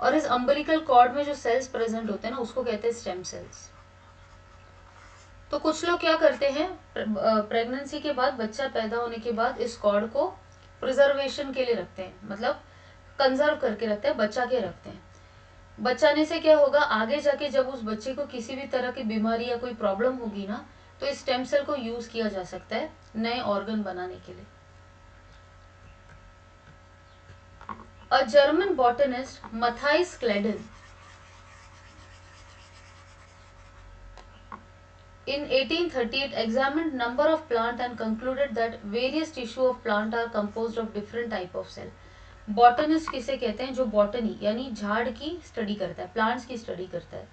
और इस अम्बिलिकल कॉर्ड में जो सेल्स प्रेजेंट होते हैं ना उसको कहते हैं स्टेम सेल्स। तो कुछ लोग क्या करते हैं प्रेगनेंसी के बाद, बच्चा पैदा होने के बाद इस कॉर्ड को प्रिजर्वेशन के लिए रखते हैं, मतलब कंजर्व करके रखते हैं, बचा के रखते हैं। बचाने से क्या होगा, आगे जाके जब उस बच्चे को किसी भी तरह की बीमारी या कोई प्रॉब्लम होगी ना तो इस स्टेम सेल को यूज किया जा सकता है नए ऑर्गन बनाने के लिए। A German botanist Matthias Schleiden in eighteen thirty-eight examined number of plant and concluded that various tissue of plant are composed of different type of cell. Botanist किसे कहते हैं, जो बॉटनी यानी झाड़ की स्टडी करता है, प्लांट्स की स्टडी करता है।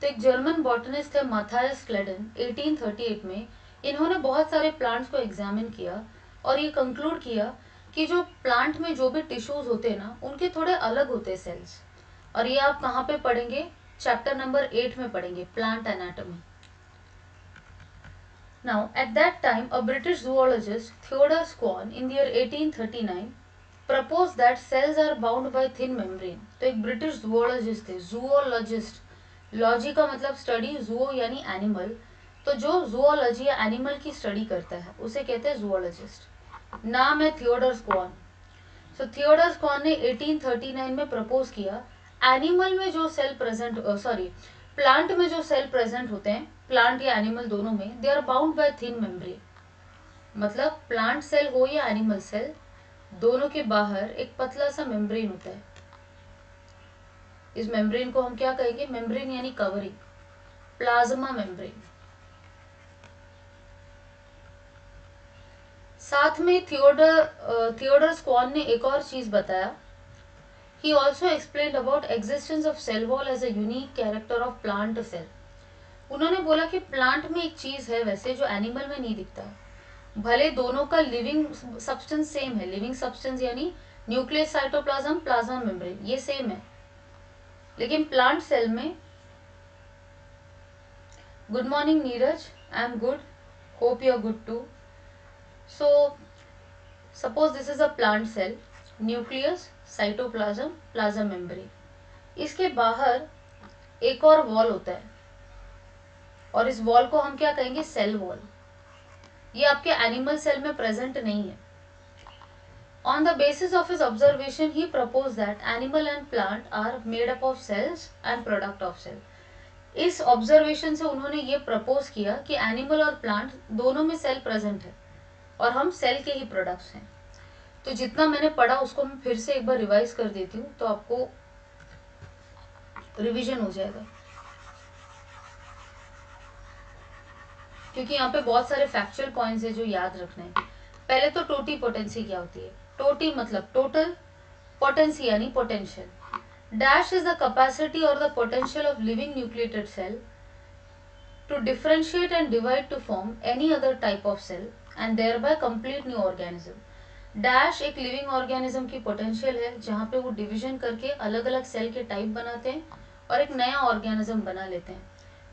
तो एक जर्मन बॉटनिस्ट थे मैथायस श्लेइडेन, eighteen thirty-eight में इन्होंने बहुत सारे प्लांट्स को एग्जामिन किया और ये कंक्लूड किया कि जो प्लांट में जो भी टिश्यूज होते हैं ना उनके थोड़े अलग होते हैं सेल्स। और ये आप कहाँ पे पढ़ेंगे, चैप्टर नंबर एट में पढ़ेंगे, plant anatomy. Now at that time a British zoologist Theodore Schwann in the year eighteen thirty-nine proposed that cells are bound by thin membrane. तो एक British zoologist थे, zoologist, zoology का मतलब study, zoo यानी animal, तो जो zoology या animal की study करता है उसे कहते हैं zoologist। नाम है Theodore Schwann। So Theodore Schwann ने eighteen thirty-nine में propose किया animal में जो cell present, sorry प्लांट में जो सेल प्रेजेंट होते हैं, प्लांट या एनिमल दोनों में, they are bound by thin membrane, मतलब प्लांट सेल हो या एनिमल सेल दोनों के बाहर एक पतला सा मेम्ब्रेन होता है। इस मेम्ब्रेन को हम क्या कहेंगे, मेम्ब्रेन यानी कवरिंग, प्लाज्मा मेम्ब्रेन। साथ में थियोडर थियोडर श्वान ने एक और चीज बताया। He also explained about existence of cell wall as a unique character of plant cell. उन्होंने बोला कि प्लांट में एक चीज है वैसे जो एनिमल में नहीं दिखता, भले दोनों का लिविंग सब्सटेंस सेम है, लिविंग सब्सटेंस यानी न्यूक्लियस, साइटोप्लाज्म, प्लाज्मा मेम्ब्रेन ये सेम है, लेकिन प्लांट सेल में, good morning Neeraj, I am good, hope you are good too. So suppose this is a plant cell, nucleus, cytoplasm, plasma membrane, इसके बाहर एक और वॉल होता है और इस वॉल को हम क्या कहेंगे, सेल वॉल। ये आपके एनिमल सेल में प्रेजेंट नहीं है। On the basis of his observation he propose that animal and plant are made up of cells and product of cell. इस ऑब्जर्वेशन से उन्होंने ये प्रपोज किया कि एनिमल और प्लांट दोनों में सेल प्रेजेंट है और हम सेल के ही प्रोडक्ट्स हैं। तो जितना मैंने पढ़ा उसको मैं फिर से एक बार रिवाइज कर देती हूँ तो आपको रिवीजन हो जाएगा, क्योंकि यहाँ पे बहुत सारे फैक्चुअल पॉइंट्स है जो याद रखने हैं। पहले तो टोटी पोटेंसी क्या होती है, टोटी मतलब टोटल, पोटेंसी यानी potential. Dash is the capacity और the potential of living nucleated cell to differentiate and divide to form any other type of cell and there bye complete new organism. Dash एक लिविंग ऑर्गेनिज्म की पोटेंशियल है जहाँ पे वो डिवीजन करके अलग अलग सेल के टाइप बनाते हैं और एक नया ऑर्गेनिज्म बना लेते हैं,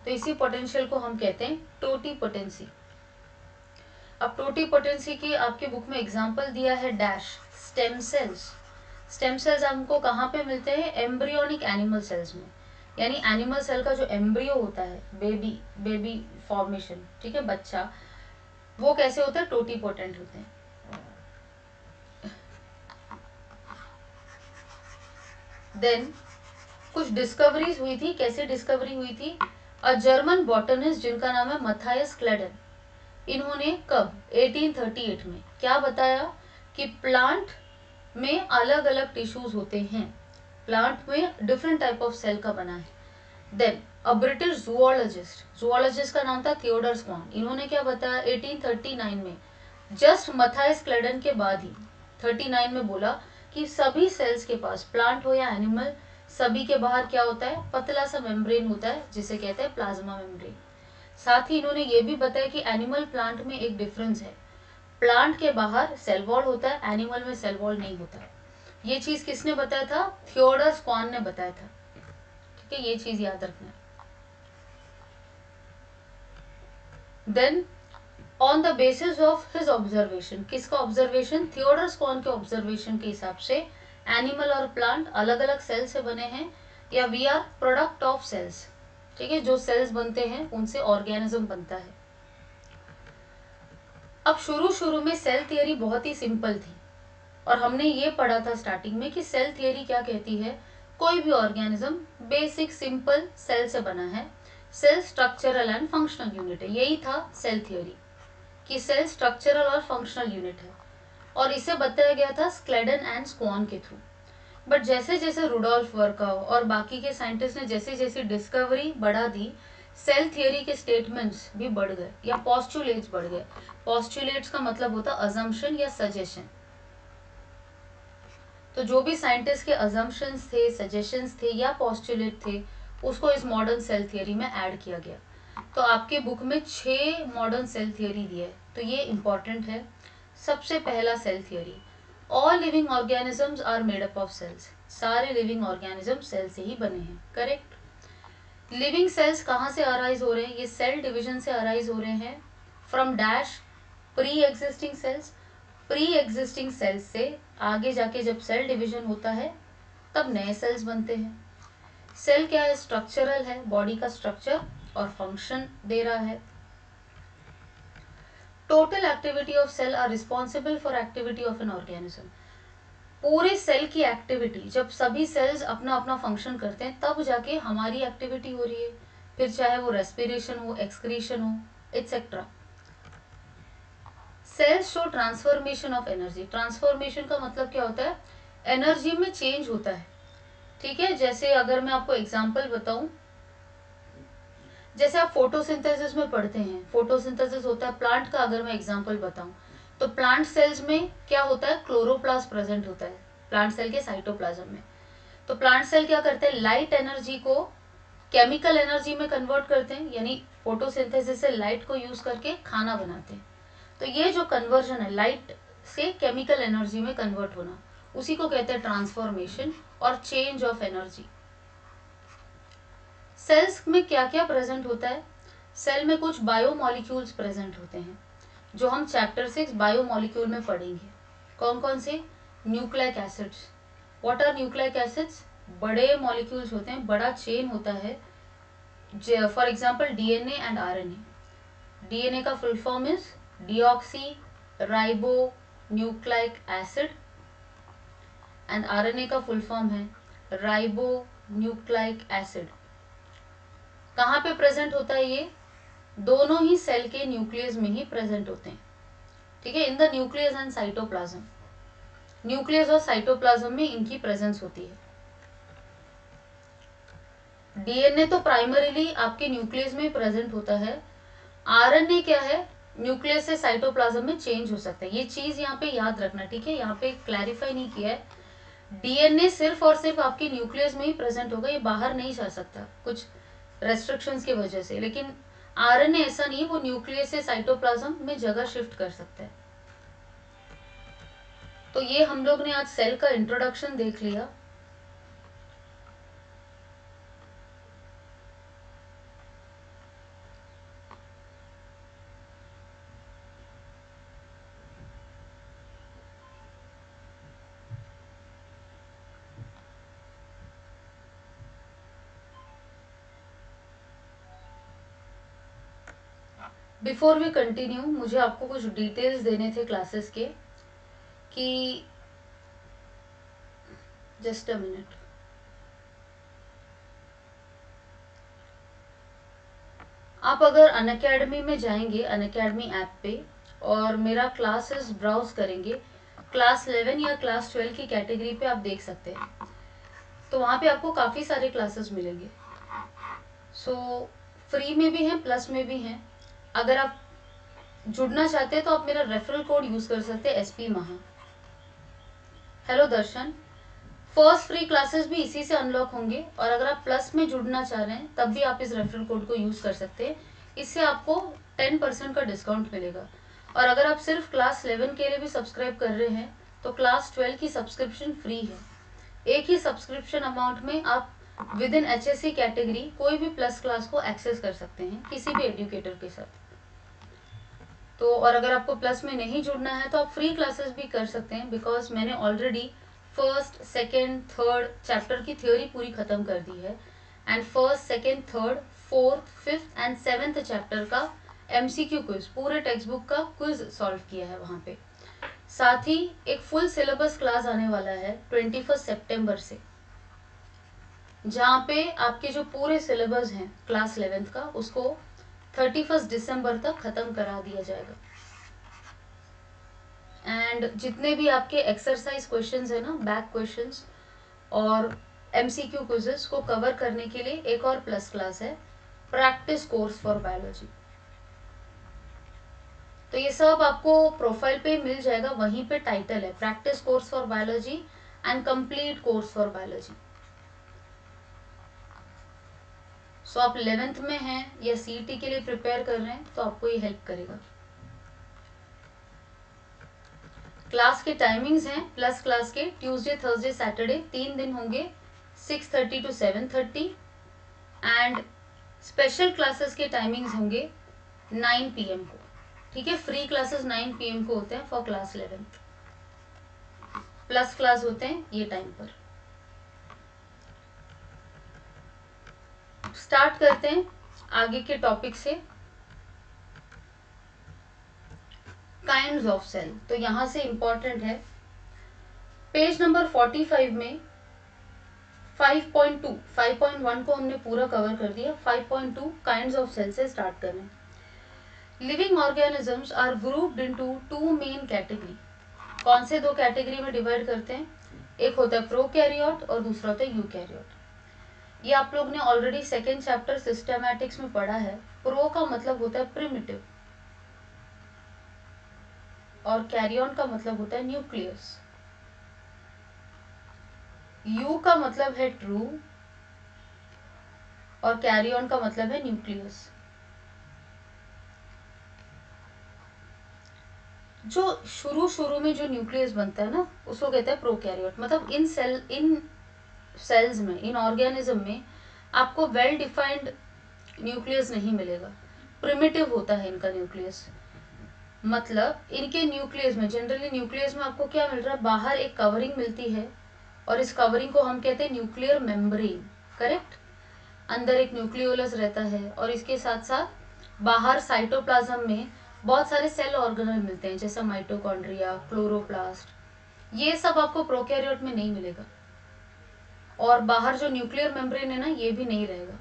तो इसी पोटेंशियल को हम कहते हैं टोटीपोटेंसी। अब टोटीपोटेंसी की आपके बुक में एग्जांपल दिया है dash, stem cells. Stem cells हमको कहाँ पे मिलते हैं, एम्ब्रियोनिक एनिमल सेल्स में, यानी एनिमल सेल का जो एम्ब्रियो होता है, बेबी बेबी फॉर्मेशन, ठीक है, बच्चा, वो कैसे होता है, टोटीपोटेंट होते हैं। देन कुछ डिस्कवरीज हुई थी, कैसे डिस्कवरी हुई थी, अ जर्मन बॉटनिस्ट जिनका नाम है मैथायस श्लेइडेन, इन्होंने कब, eighteen thirty-eight में क्या बताया कि प्लांट में अलग अलग टिश्यूज होते हैं, प्लांट में डिफरेंट टाइप ऑफ सेल का बना है। देन अब ब्रिटिश ज़ूऑलॉजिस्ट ज़ूऑलॉजिस्ट का नाम था थियोडोर स्वान। इन्होंने क्या बताया अठारह सौ उनतालीस में, जस्ट मैथायस श्लेइडेन के बाद ही उनतालीस में बोला कि सभी सेल्स के पास, प्लांट हो या एनिमल, सभी के बाहर क्या होता है पतला सा मेम्ब्रेन होता है जिसे कहते हैं प्लाज्मा मेम्ब्रेन। साथ ही इन्होंने ये भी बताया कि एनिमल प्लांट में एक डिफरेंस है, प्लांट के बाहर सेल वॉल होता है, एनिमल में सेल वॉल नहीं होता। ये चीज किसने बताया था? थियोडोर स्वान ने बताया था। ठीक है, ये चीज याद रखना। Then on the basis of his observation, किसका ऑब्जर्वेशन? थियोडोर स्वान के ऑब्जर्वेशन के हिसाब से एनिमल और प्लांट अलग अलग सेल से बने हैं, या we are product of cells. ठीक है, जो सेल्स बनते हैं उनसे ऑर्गेनिज्म बनता है। अब शुरू शुरू में सेल थियोरी बहुत ही सिंपल थी और हमने ये पढ़ा था स्टार्टिंग में कि सेल थियोरी क्या कहती है, कोई भी ऑर्गेनिज्म बेसिक सिंपल सेल से बना है, cell structural and functional unit है। यही था सेल थियोरी कि सेल स्ट्रक्चरल और फंक्शनल यूनिट है, और इसे बताया गया था श्लेइडेन एंड स्वान के थ्रू। बट जैसे जैसे रुडोल्फ वर्काव और बाकी के साइंटिस्ट ने जैसे जैसे डिस्कवरी बढ़ा दी, सेल थियोरी के स्टेटमेंट्स भी बढ़ गए या पॉस्टुलेट्स बढ़ गए। पॉस्टुलेट्स का मतलब होता अजम्पशन या सजेशन। तो जो भी साइंटिस्ट के अजम्पशंस थे, सजेशंस थे या पॉस्टुलेट थे, उसको इस मॉडर्न सेल थियोरी में ऐड किया गया। तो आपके बुक में छः मॉडर्न सेल थियोरी दी है, तो ये इम्पॉर्टेंट है। सबसे पहला cell theory, all living organisms are made up of cells, सारे लिविंग ऑर्गेनिज्म सेल से ही बने हैं। करेक्ट। लिविंग सेल्स कहाँ से अराइज हो रहे हैं? ये सेल डिविजन से अराइज हो रहे हैं, from dash pre existing cells, pre existing cells से आगे जाके जब सेल डिवीजन होता है तब नए सेल्स बनते हैं। सेल क्या है? स्ट्रक्चरल है, बॉडी का स्ट्रक्चर और फंक्शन दे रहा है। Total activity of cell are responsible for activity of an organism. पूरे सेल की एक्टिविटी, जब सभी सेल्स अपना अपना फंक्शन करते हैं तब जाके हमारी एक्टिविटी हो रही है, फिर चाहे वो रेस्पिरेशन हो, एक्सक्रीशन हो, etcetera. Cells show transformation of energy. Transformation का मतलब क्या होता है? एनर्जी में चेंज होता है। ठीक है, जैसे अगर मैं आपको एग्जांपल बताऊं, जैसे आप फोटोसिंथेसिस में पढ़ते हैं, फोटोसिंथेसिस होता है प्लांट का, अगर मैं एग्जांपल बताऊं तो प्लांट सेल्स में क्या होता है? क्लोरोप्लास्ट प्रेजेंट होता है प्लांट सेल के साइटोप्लाज्म में। तो प्लांट सेल क्या करते हैं? लाइट एनर्जी को केमिकल एनर्जी में कन्वर्ट करते हैं, यानी फोटोसिंथेसिस से लाइट को यूज करके खाना बनाते हैं। तो ये जो कन्वर्जन है, लाइट से केमिकल एनर्जी में कन्वर्ट होना, उसी को कहते हैं ट्रांसफॉर्मेशन और चेंज ऑफ एनर्जी। सेल्स में क्या क्या प्रेजेंट होता है? सेल में कुछ बायोमॉलिक्यूल्स प्रेजेंट होते हैं जो हम चैप्टर सिक्स बायोमॉलिक्यूल में पढ़ेंगे। कौन कौन से? Nucleic acids. What are nucleic acids? बड़े मॉलिक्यूल्स होते हैं, बड़ा चेन होता है। For example DNA and RNA. DNA का full form is deoxy ribo nucleic acid and RNA का फुल फॉर्म है राइबो न्यूक्लिक एसिड। कहाँ पे प्रेजेंट होता है ये? दोनों ही सेल के न्यूक्लियस में ही प्रेजेंट होते हैं। ठीक है, in the nucleus and cytoplasm. Nucleus और साइटोप्लाज्म में इनकी प्रेजेंस होती है। डीएनए तो प्राइमरीली आपके न्यूक्लियस में प्रेजेंट होता है। आरएनए क्या है? न्यूक्लियस से साइटोप्लाज्म में चेंज हो सकता है। ये चीज यहाँ पे याद रखना। ठीक है, यहाँ पे क्लैरिफाई नहीं किया है। डीएनए सिर्फ और सिर्फ आपके न्यूक्लियस में ही प्रेजेंट होगा, ये बाहर नहीं जा सकता कुछ रेस्ट्रिक्शंस की वजह से। लेकिन आरएनए ऐसा नहीं, वो न्यूक्लियस से साइटोप्लाज्म में जगह शिफ्ट कर सकता है। तो ये हम लोग ने आज सेल का इंट्रोडक्शन देख लिया। बिफोर वी कंटिन्यू, मुझे आपको कुछ डिटेल्स देने थे क्लासेस के, कि जस्ट अ मिनट। आप अगर अनअकैडमी में जाएंगे, अनअकैडमी ऐप पे, और मेरा क्लासेस ब्राउज करेंगे, क्लास इलेवन या क्लास ट्वेल्व की कैटेगरी पे आप देख सकते हैं। तो वहाँ पे आपको काफ़ी सारे क्लासेस मिलेंगे। सो फ्री में भी है प्लस में भी है। अगर आप जुड़ना चाहते हैं तो आप मेरा रेफरल कोड यूज कर सकते हैं एसपी महा। Hello Darshan, first free classes भी इसी से अनलॉक होंगे और अगर आप प्लस में जुड़ना चाह रहे हैं तब भी आप इस रेफरल कोड को यूज कर सकते हैं, इससे आपको टेन परसेंट का डिस्काउंट मिलेगा। और अगर आप सिर्फ क्लास इलेवन के लिए भी सब्सक्राइब कर रहे हैं तो क्लास ट्वेल्व की सब्सक्रिप्शन फ्री है। एक ही सब्सक्रिप्शन अमाउंट में आप within H S C category कोई भी प्लस क्लास को एक्सेस कर सकते हैं किसी भी एजुकेटर के साथ। तो और अगर आपको प्लस में नहीं जुड़ना है तो आप फ्री क्लासेस भी कर सकते हैं, बिकॉज मैंने already first second third chapter की थ्योरी पूरी खत्म कर दी है and first second third fourth fifth and seventh chapter का एम सी क्यू क्विज, पूरे टेक्स्ट बुक का क्विज सॉल्व किया है वहाँ पे। साथ ही एक फुल सिलेबस क्लास आने वाला है ट्वेंटी फर्स्ट सितंबर से, जहाँ पे आपके जो पूरे सिलेबस हैं क्लास इलेवेंथ का उसको थर्टी फर्स्ट दिसंबर तक खत्म करा दिया जाएगा। एंड जितने भी आपके एक्सरसाइज क्वेश्चंस है ना, बैक क्वेश्चंस और एमसीक्यू क्विजेस को कवर करने के लिए एक और प्लस क्लास है प्रैक्टिस कोर्स फॉर बायोलॉजी। तो ये सब आपको प्रोफाइल पे मिल जाएगा, वहीं पे टाइटल है practice course for biology and complete course for biology. So आप इलेवेंथ में हैं या सीईटी के लिए प्रिपेयर कर रहे हैं तो आपको ये हेल्प करेगा। क्लास के टाइमिंग्स हैं प्लस क्लास के ट्यूसडे थर्सडे सैटरडे तीन दिन होंगे six thirty to seven thirty, and special classes के टाइमिंग्स होंगे नाइन पी एम को। ठीक है, free classes nine P M को होते हैं for class eleventh, plus class होते हैं ये टाइम पर। स्टार्ट करते हैं आगे के टॉपिक से, काइंड्स ऑफ सेल। तो यहां से इंपॉर्टेंट है पेज नंबर फोर्टी फाइव में five point two, five point one को हमने पूरा कवर कर दिया, five point two kinds of cell से स्टार्ट करें। Living organisms are grouped into two main category. कौन से दो कैटेगरी में डिवाइड करते हैं? एक होता है प्रोकैरियोट और दूसरा होता है यूकैरियोट। ये आप लोग ने ऑलरेडी सेकेंड चैप्टर सिस्टमैटिक्स में पढ़ा है। प्रो का मतलब होता है प्रिमिटिव और कैरियन का मतलब होता है न्यूक्लियस। यू का मतलब है ट्रू और कैरियन का मतलब है न्यूक्लियस। जो शुरू शुरू में जो न्यूक्लियस बनता है ना उसको कहते हैं प्रोकैरियोट। मतलब इन सेल इन सेल्स में इन ऑर्गेनिज्म में आपको वेल डिफाइंड न्यूक्लियस नहीं मिलेगा, प्रिमिटिव होता है इनका न्यूक्लियस। मतलब इनके न्यूक्लियस में जनरली न्यूक्लियस में आपको क्या मिल रहा है, बाहर एक कवरिंग मिलती है और इस कवरिंग को हम कहते हैं न्यूक्लियर मेम्ब्रेन। करेक्ट, अंदर एक न्यूक्लियोलस रहता है और इसके साथ साथ बाहर साइटोप्लाज्म में बहुत सारे सेल ऑर्गेनेल मिलते हैं जैसा माइटोकॉन्ड्रिया, क्लोरोप्लास्ट। ये सब आपको प्रोकैरियोट में नहीं मिलेगा और बाहर जो न्यूक्लियर मेम्ब्रेन है ना ये भी नहीं रहेगा।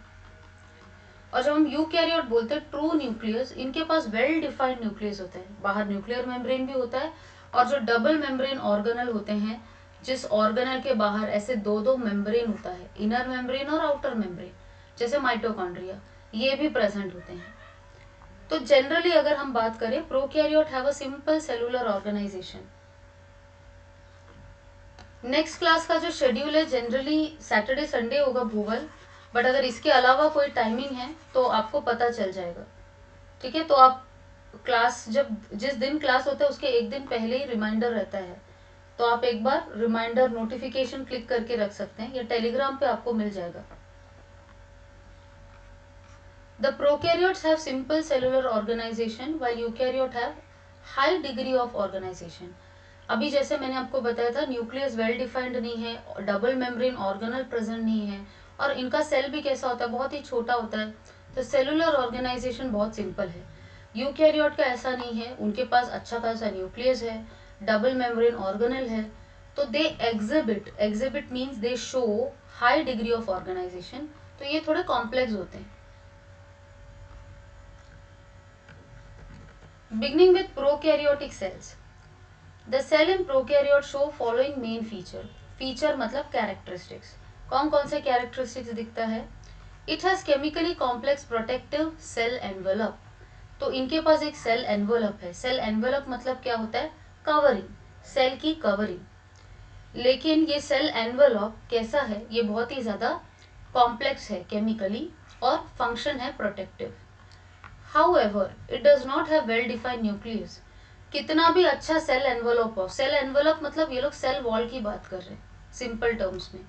और जब हम यूकैरियोट बोलते हैं ट्रू न्यूक्लियस, इनके पास वेल डिफाइंड न्यूक्लियस होता है, बाहर न्यूक्लियर मेम्ब्रेन भी होता है और जो डबल मेम्ब्रेन ऑर्गेनेल होते हैं जिस ऑर्गेनेल के बाहर ऐसे दो दो मेम्ब्रेन होता है, इनर मेम्ब्रेन और आउटर मेम्ब्रेन, जैसे माइटोकॉन्ड्रिया, ये भी प्रेजेंट होते हैं। तो जनरली अगर हम बात करें prokaryote have a simple cellular organisation. Next class का जो शेड्यूल है जनरली सैटरडे संडे होगा भूगोल, बट अगर इसके अलावा कोई टाइमिंग है तो आपको पता चल जाएगा। ठीक है, तो आप क्लास जब जिस दिन क्लास होता है उसके एक दिन पहले ही रिमाइंडर रहता है, तो आप एक बार रिमाइंडर नोटिफिकेशन क्लिक करके रख सकते हैं या टेलीग्राम पे आपको मिल जाएगा। The prokaryotes have simple cellular organization while eukaryotes have high degree of organization. अभी जैसे मैंने आपको बताया था न्यूक्लियस वेल डिफाइंड नहीं है, डबल मेम्ब्रेन ऑर्गेनल प्रेजेंट नहीं है और इनका सेल भी कैसा होता है, बहुत ही छोटा होता है, तो सेलुलर ऑर्गेनाइजेशन बहुत सिंपल है। यूकैरियोट का ऐसा नहीं है, उनके पास अच्छा खासा न्यूक्लियस है, डबल मेम्ब्रेन ऑर्गेनल है, तो they exhibit, exhibit means they show high degree of organisation, तो ये थोड़े कॉम्प्लेक्स होते हैं। Beginning with prokaryotic cells, the cell in prokaryote show following main feature. Feature मतलब characteristics. कौन कौन से characteristics दिखता है? It has chemically complex protective cell envelope. तो इनके पास एक सेल एनवेलप है. सेल एनवेलप मतलब क्या होता है? कवरिंग, सेल की कवरिंग. लेकिन ये सेल एनवेलप कैसा है? ये बहुत ही ज़्यादा कॉम्प्लेक्स है केमिकली और फंक्शन है protective. However it does not have well defined nucleus. कितना भी अच्छा सेल एनवेलप हो, सेल एनवेलप मतलब ये लोग सेल वॉल की बात कर रहे हैं सिंपल टर्म्स में,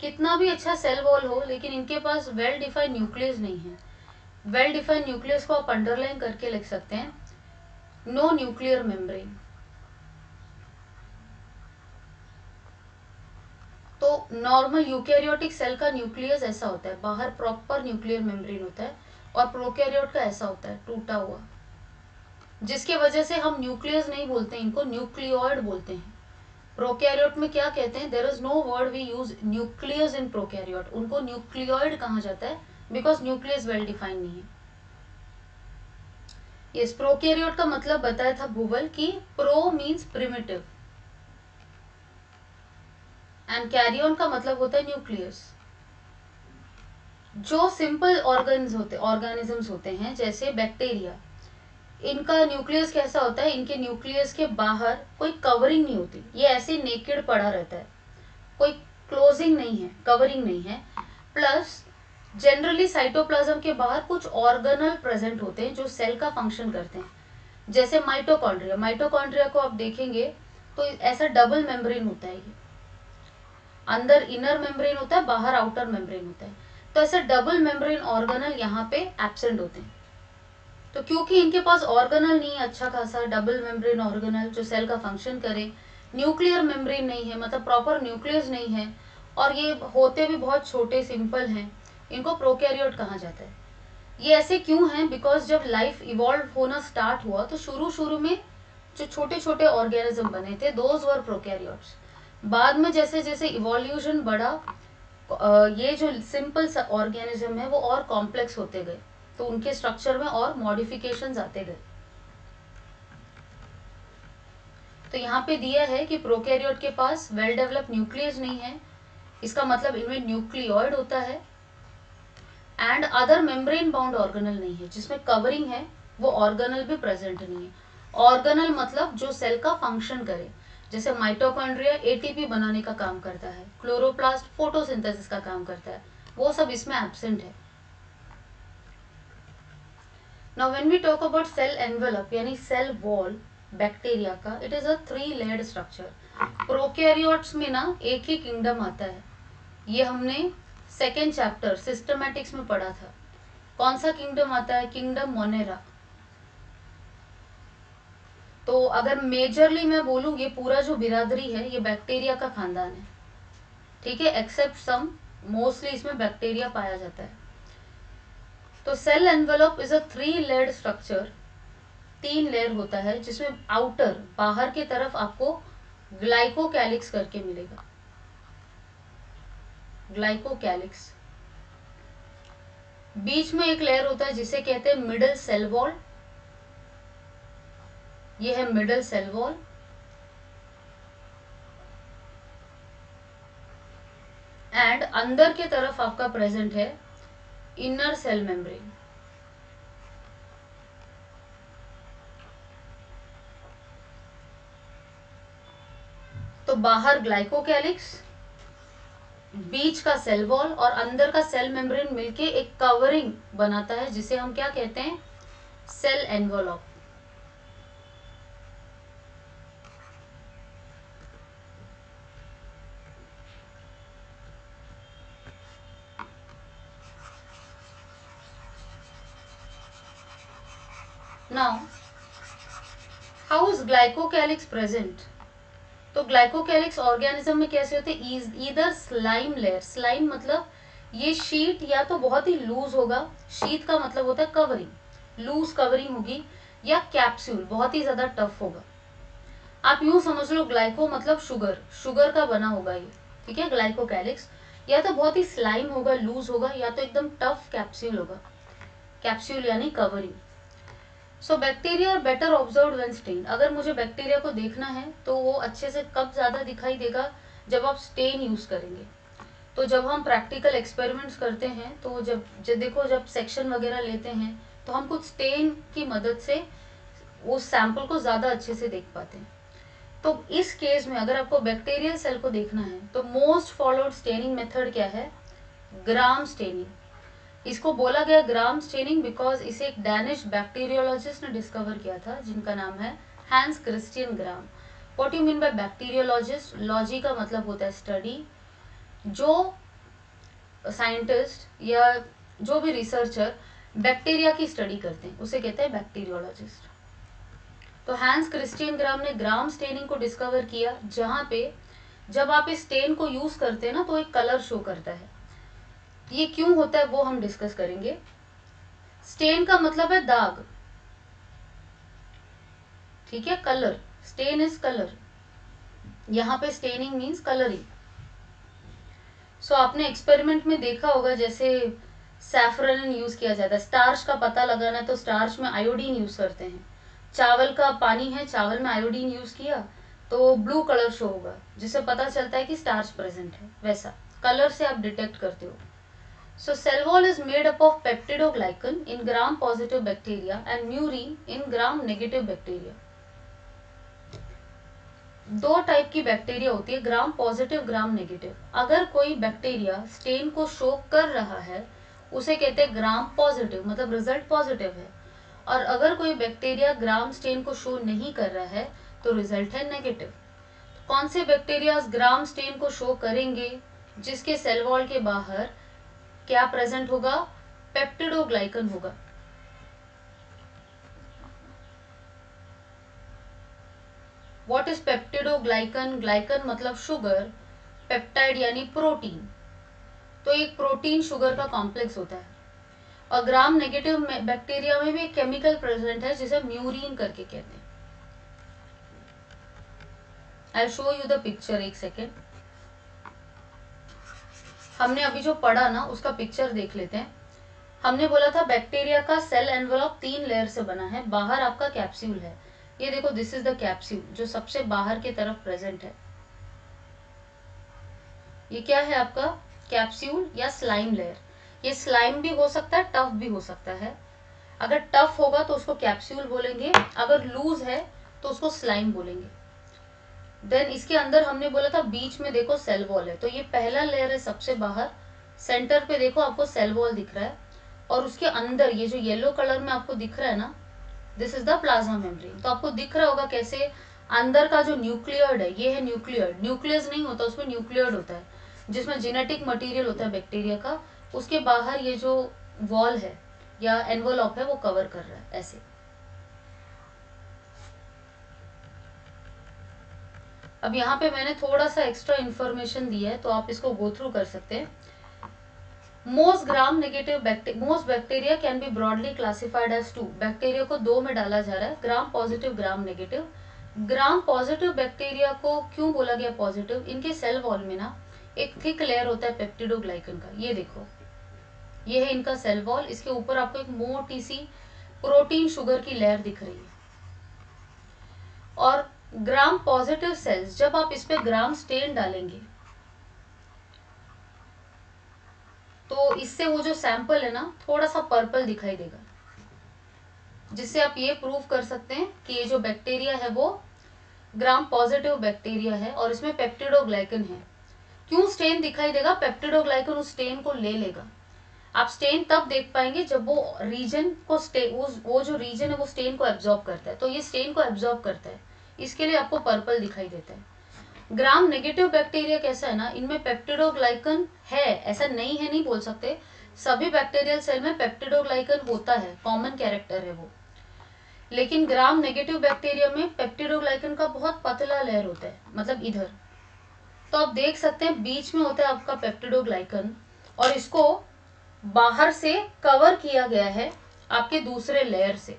कितना भी अच्छा सेल वॉल हो लेकिन इनके पास वेल डिफाइंड न्यूक्लियस नहीं है. वेल डिफाइंड न्यूक्लियस को आप अंडरलाइन करके लिख सकते हैं नो न्यूक्लियर मेम्ब्रेन. तो नॉर्मल यूकैरियोटिक सेल का न्यूक्लियस ऐसा होता है, बाहर प्रॉपर न्यूक्लियर मेम्ब्रेन होता है, और प्रोकैरियोट का ऐसा होता है टूटा हुआ, जिसके वजह से हम न्यूक्लियस नहीं बोलते, इनको न्यूक्लियोइड बोलते हैं. प्रोकैरियोट में क्या कहते हैं? There is no word we use nucleus in prokaryote, उनको न्यूक्लियोइड कहा जाता है बिकॉज न्यूक्लियस वेल डिफाइंड नहीं है. यस, प्रोकैरियोट का मतलब बताया था भूवल की, pro means primitive and karyon का मतलब होता है न्यूक्लियस. जो सिंपल ऑर्गन्स होते ऑर्गेनिजम्स होते हैं जैसे बैक्टीरिया, इनका न्यूक्लियस कैसा होता है? इनके न्यूक्लियस के बाहर कोई कवरिंग नहीं होती, ये ऐसे नेकेड पड़ा रहता है, कोई क्लोजिंग नहीं है, कवरिंग नहीं है. प्लस जनरली साइटोप्लाज्म के बाहर कुछ ऑर्गेनल प्रेजेंट होते हैं जो सेल का फंक्शन करते हैं, जैसे माइटोकॉन्ड्रिया. माइटोकॉन्ड्रिया को आप देखेंगे तो ऐसा डबल मेम्ब्रेन होता है, ये अंदर इनर मेम्ब्रेन होता है, बाहर आउटर मेम्ब्रेन होता है. तो ऐसे डबल मेम्ब्रेन ऑर्गेनल यहाँ पे एब्सेंट होते हैं. तो क्योंकि इनके पास ऑर्गेनल नहीं है अच्छा खासा, डबल मेम्ब्रेन ऑर्गेनल जो सेल का फंक्शन करे, न्यूक्लियर मेम्ब्रेन नहीं है मतलब प्रॉपर न्यूक्लियस नहीं है, और ये होते भी बहुत छोटे सिंपल हैं, इनको प्रोकैरियोट कहा जाता है. ये ऐसे क्यों हैं? बिकॉज जब लाइफ इवॉल्व होना स्टार्ट हुआ तो शुरू शुरू में जो छोटे छोटे ऑर्गेनिज्म बने थे दोज वर प्रोकैरियोट्स. बाद में जैसे जैसे इवोल्यूशन बढ़ा ये जो सिंपल सा ऑर्गेनिज्म है वो और कॉम्प्लेक्स होते गए, तो उनके स्ट्रक्चर में और मॉडिफिकेशंस आते गए. तो यहाँ पे दिया है कि प्रोकैरियोट के पास वेल डेवलप न्यूक्लियस नहीं है, इसका मतलब इनमें न्यूक्लियोइड होता है, and other membrane bound organelle नहीं है, जिसमें कवरिंग है वो ऑर्गेनल भी प्रेजेंट नहीं है. ऑर्गेनल मतलब जो सेल का फंक्शन करे, जैसे माइटोकॉन्ड्रिया एटीपी बनाने का काम करता है, क्लोरोप्लास्ट फोटोसिंथेसिस का काम करता है, वो सब इसमें एब्सेंट है. Now when we talk about cell envelope यानी सेल वॉल बैक्टीरिया का, it is a three layered structure. Prokaryotes में ना एक ही किंगडम आता है, ये हमने सेकेंड चैप्टर सिस्टमैटिक्स में पढ़ा था. कौन सा किंगडम आता है? Kingdom Monera. तो अगर मेजरली मैं बोलूँ ये पूरा जो बिरादरी है ये बैक्टीरिया का खानदान है, ठीक है, एक्सेप्ट सम, मोस्टली इसमें बैक्टीरिया पाया जाता है. तो cell envelope is a three layer structure, तीन लेयर होता है, जिसमें आउटर बाहर की तरफ आपको ग्लाइकोकैलिक्स करके मिलेगा, ग्लाइकोकैलिक्स. बीच में एक लेयर होता है जिसे कहते हैं मिडल सेल वॉल, ये है मिडल सेल वॉल. एंड अंदर के तरफ आपका प्रेजेंट है इनर सेल मेम्ब्रेन. तो बाहर ग्लाइकोकैलिक्स, बीच का सेल वॉल और अंदर का सेल मेम्ब्रेन मिलके एक कवरिंग बनाता है जिसे हम क्या कहते हैं? Cell envelope. Now, how is glycocalyx present? तो ग्लाइकोकैलिक्स ऑर्गेनिज्म में कैसे होते हैं? ईदर स्लाइम लेयर, स्लाइम मतलब ये शीट या तो बहुत ही लूज होगा, शीट का मतलब होता है कवरिंग, लूज कवरिंग होगी, या कैप्सूल बहुत ही ज्यादा टफ होगा. आप यूं समझ लो ग्लाइको मतलब शुगर, शुगर का बना होगा ये, ठीक है, ग्लाइकोकैलिक्स. या तो बहुत ही स्लाइम होगा, लूज होगा, या तो एकदम टफ कैप्सूल होगा, कैप्सूल यानी covering. So bacteria are better observe when stain. अगर मुझे बैक्टीरिया को देखना है तो वो अच्छे से कब ज़्यादा दिखाई देगा? जब आप स्टेन यूज़ करेंगे. तो जब हम प्रैक्टिकल एक्सपेरिमेंट्स करते हैं तो जब जब देखो जब सेक्शन वगैरह लेते हैं तो हम कुछ स्टेन की मदद से उस सैंपल को ज़्यादा अच्छे से देख पाते हैं। तो इस केस में अगर आपको बैक्टीरियल सेल को देखना है तो मोस्ट फॉलोड स्टेनिंग मेथड क्या है? Gram staining. इसको बोला गया ग्राम स्टेनिंग बिकॉज इसे एक डेनिश बैक्टीरियोलॉजिस्ट ने डिस्कवर किया था जिनका नाम है Hans Christian Gram. What you mean by bacteriologist? Logy का मतलब होता है स्टडी। जो साइंटिस्ट या जो भी रिसर्चर बैक्टीरिया की स्टडी करते हैं उसे कहते हैं बैक्टीरियोलॉजिस्ट। तो हैंस क्रिस्टियन ग्राम ने ग्राम स्टेनिंग को डिस्कवर किया जहाँ पे जब आप इस स्टेन को यूज करते हैं ना तो एक कलर शो करता है। ये क्यों होता है वो हम डिस्कस करेंगे। स्टेन का मतलब है दाग, ठीक है? Colour, stain is colour. यहाँ पे staining means colouring. So so, आपने एक्सपेरिमेंट में देखा होगा जैसे सैफरन यूज किया जाता है। स्टार्च का पता लगाना है तो स्टार्च में आयोडीन यूज करते हैं। चावल का पानी है, चावल में आयोडीन यूज किया तो ब्लू कलर शो होगा जिससे पता चलता है कि स्टार्च प्रेजेंट है। वैसा कलर से आप डिटेक्ट करते हो। So cell wall is made up of peptidoglycan in gram positive bacteria and murein in gram negative bacteria. दो टाइप की बैक्टीरिया होती है, ग्राम पॉजिटिव, ग्राम नेगेटिव। अगर कोई बैक्टीरिया स्टेन को शो कर रहा है उसे कहते हैं ग्राम पॉजिटिव, मतलब रिजल्ट पॉजिटिव है। और अगर कोई बैक्टीरिया ग्राम स्टेन को शो नहीं कर रहा है तो रिजल्ट है नेगेटिव। कौन से बैक्टीरिया ग्राम स्टेन को शो करेंगे? जिसके सेल वॉल के बाहर क्या प्रेजेंट होगा? पेप्टिडोग्लाइकन होगा। What is peptidoglycan? ग्लाइकन मतलब शुगर, पेप्टाइड यानी प्रोटीन। तो एक प्रोटीन शुगर का कॉम्प्लेक्स होता है। और ग्राम नेगेटिव बैक्टीरिया में भी एक केमिकल प्रेजेंट है जिसे म्यूरीन करके कहते हैं। I'll show you the picture, एक सेकेंड। हमने अभी जो पढ़ा ना उसका पिक्चर देख लेते हैं। हमने बोला था बैक्टीरिया का सेल एनवलप तीन लेयर से बना है। बाहर आपका कैप्सूल है, ये देखो, दिस इज द कैप्सूल जो सबसे बाहर की तरफ प्रेजेंट है। ये क्या है आपका? कैप्सूल या स्लाइम लेयर। ये स्लाइम भी हो सकता है, टफ भी हो सकता है। अगर टफ होगा तो उसको कैप्सूल बोलेंगे, अगर लूज है तो उसको स्लाइम बोलेंगे। देन इसके अंदर हमने बोला था बीच में देखो सेल वॉल है, तो ये पहला लेयर है सबसे बाहर। सेंटर पे देखो आपको सेल वॉल दिख रहा है और उसके अंदर ये जो येलो कलर में आपको दिख रहा है ना, this is the plasma membrane. तो आपको दिख रहा होगा कैसे अंदर का जो न्यूक्लियड है, ये है न्यूक्लियड। न्यूक्लियस नहीं होता उसमें, न्यूक्लियड होता है जिसमें जेनेटिक मटेरियल होता है बैक्टीरिया का। उसके बाहर ये जो वॉल है या एनवलप है वो कवर कर रहा है ऐसे। अब यहाँ पे मैंने थोड़ा सा एक्स्ट्रा इंफॉर्मेशन दिया है तो आप इसको गो थ्रू कर सकते हैं। Most gram negative most bacteria can be broadly classified as two. Bacteria को दो में डाला जा रहा है, gram positive, gram negative. Gram positive bacteria को क्यों बोला गया पॉजिटिव? इनके सेल वॉल में ना एक थिक लेयर होता है पेप्टिडोग्लाइकन का। ये देखो, ये है इनका सेल वॉल। इसके ऊपर आपको एक मोटी सी प्रोटीन शुगर की लेयर दिख रही है। और ग्राम पॉजिटिव सेल्स, जब आप इस पर ग्राम स्टेन डालेंगे तो इससे वो जो सैंपल है ना थोड़ा सा पर्पल दिखाई देगा, जिससे आप ये प्रूव कर सकते हैं कि ये जो बैक्टीरिया है वो ग्राम पॉजिटिव बैक्टीरिया है और इसमें पेप्टिडोग्लाइकन है। क्यों स्टेन दिखाई देगा? पेप्टिडोग्लाइकन उस स्टेन को ले लेगा। आप स्टेन तब देख पाएंगे जब वो रीजन को स्टेन वो जो रीजन है वो स्टेन को एब्जॉर्ब करता है। तो ये स्टेन को एब्जॉर्ब करता है, इसके लिए आपको पर्पल दिखाई देता है। ग्राम नेगेटिव बैक्टीरिया कैसा है ना, इनमें पेप्टिडोग्लाइकन है, ऐसा नहीं है नहीं बोल सकते। सभी बैक्टीरियल सेल में पेप्टिडोग्लाइकन होता है, कॉमन कैरेक्टर है वो। लेकिन ग्राम नेगेटिव बैक्टीरिया में पेप्टिडोग्लाइकन का बहुत पतला लेयर होता है, मतलब इधर। तो आप देख सकते हैं बीच में होता है आपका पेप्टिडोग्लाइकन और इसको बाहर से कवर किया गया है आपके दूसरे लेयर से।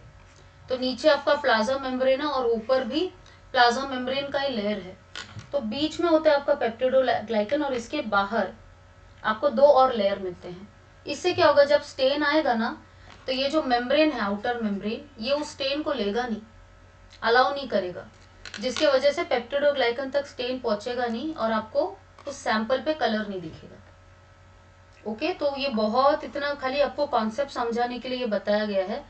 तो नीचे आपका प्लाज्मा मेम्ब्रेन है और ऊपर भी प्लाज्मा मेम्ब्रेन का ही लेयर है। तो बीच में होता है आपका पेप्टिडोग्लाइकन और इसके बाहर आपको दो और लेयर मिलते हैं। इससे क्या होगा, जब स्टेन आएगा ना तो ये जो मेम्ब्रेन है, आउटर मेम्ब्रेन, ये उस स्टेन को लेगा नहीं, अलाउ नहीं करेगा, जिसके वजह से पेप्टिडोग्लाइकन तक स्टेन पहुंचेगा नहीं और आपको उस सैंपल पे कलर नहीं दिखेगा। ओके okay, तो ये बहुत इतना खाली आपको कॉन्सेप्ट समझाने के लिए बताया गया है।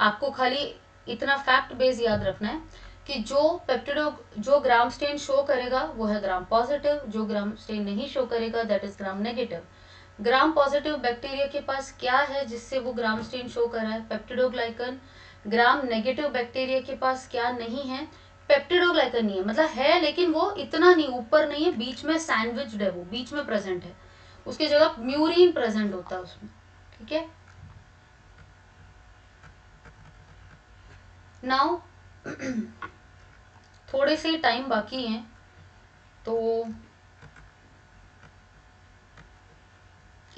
आपको खाली इतना फैक्ट बेस याद रखना है कि जो पेप्टिडो जो ग्राम स्टेन शो करेगा वो है ग्राम पॉजिटिव, जो ग्राम स्टेन नहीं शो करेगा that is gram negative. Gram positive bacteria के पास क्या है जिससे वो ग्राम स्टेन शो कर रहा है? पेप्टिडोग्लाइकन। ग्राम नेगेटिव बैक्टीरिया के पास क्या नहीं है? पेप्टिडोग्लाइकन नहीं है, मतलब है लेकिन वो इतना नहीं, ऊपर नहीं है, बीच में सैंडविच्ड है, वो बीच में प्रेजेंट है, उसकी जगह म्यूरिन प्रेजेंट होता है उसमें। ठीक है, नाउ थोड़े से टाइम बाकी है तो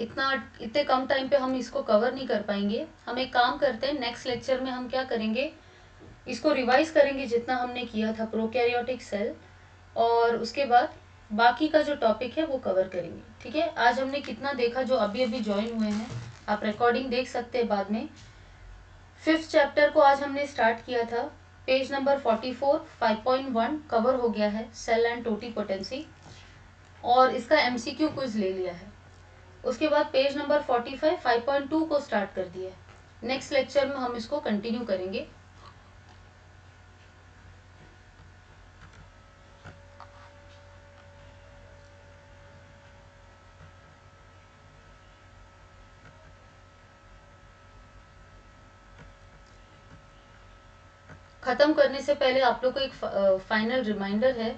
इतना इतने कम टाइम पे हम इसको कवर नहीं कर पाएंगे। हम एक काम करते हैं, नेक्स्ट लेक्चर में हम क्या करेंगे, इसको रिवाइज करेंगे जितना हमने किया था प्रोकैरियोटिक सेल, और उसके बाद बाकी का जो टॉपिक है वो कवर करेंगे। ठीक है, आज हमने कितना देखा, जो अभी अभी ज्वाइन हुए हैं आप रिकॉर्डिंग देख सकते हैं बाद में। फिफ्थ चैप्टर को आज हमने स्टार्ट किया था, page number forty four, five point one cover हो गया है, सेल एंड टोटीपोटेंसी, और इसका एमसीक्यू क्विज ले लिया है। उसके बाद page number forty five, five point two को स्टार्ट कर दिया है। नेक्स्ट लेक्चर में हम इसको कंटिन्यू करेंगे। ख़त्म करने से पहले आप लोग को एक फाइनल रिमाइंडर है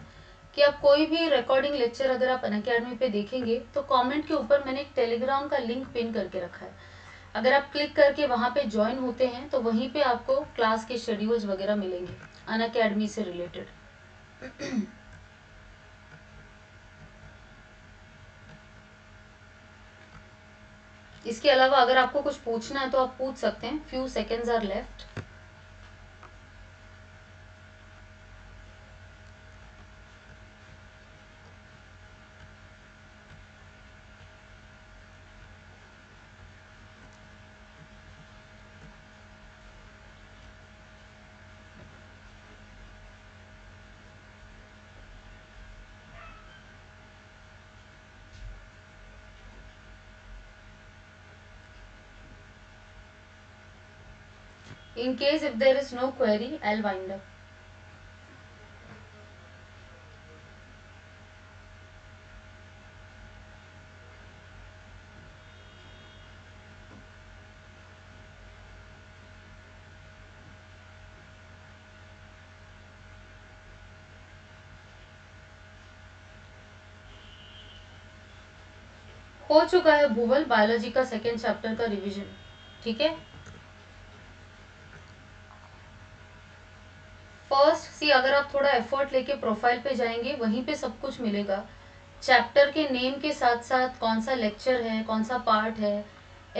कि आप कोई भी रिकॉर्डिंग लेक्चर अगर आप अनअकैडमी पे देखेंगे तो कमेंट के ऊपर मैंने एक टेलीग्राम का लिंक पिन करके रखा है, अगर आप क्लिक करके वहाँ पे ज्वाइन होते हैं तो वहीं पे आपको क्लास के शेड्यूल्स वगैरह मिलेंगे अनअकैडमी से रिलेटेड। इसके अलावा अगर आपको कुछ पूछना है तो आप पूछ सकते हैं, few seconds are left. In case if there is no query, I'll wind up. हो चुका है भूगोल बायोलॉजी का सेकेंड चैप्टर का रिवीजन। ठीक है, फर्स्ट सी अगर आप थोड़ा एफर्ट लेके प्रोफाइल पे जाएंगे वहीं पे सब कुछ मिलेगा, चैप्टर के नेम के साथ साथ कौन सा लेक्चर है, कौन सा पार्ट है,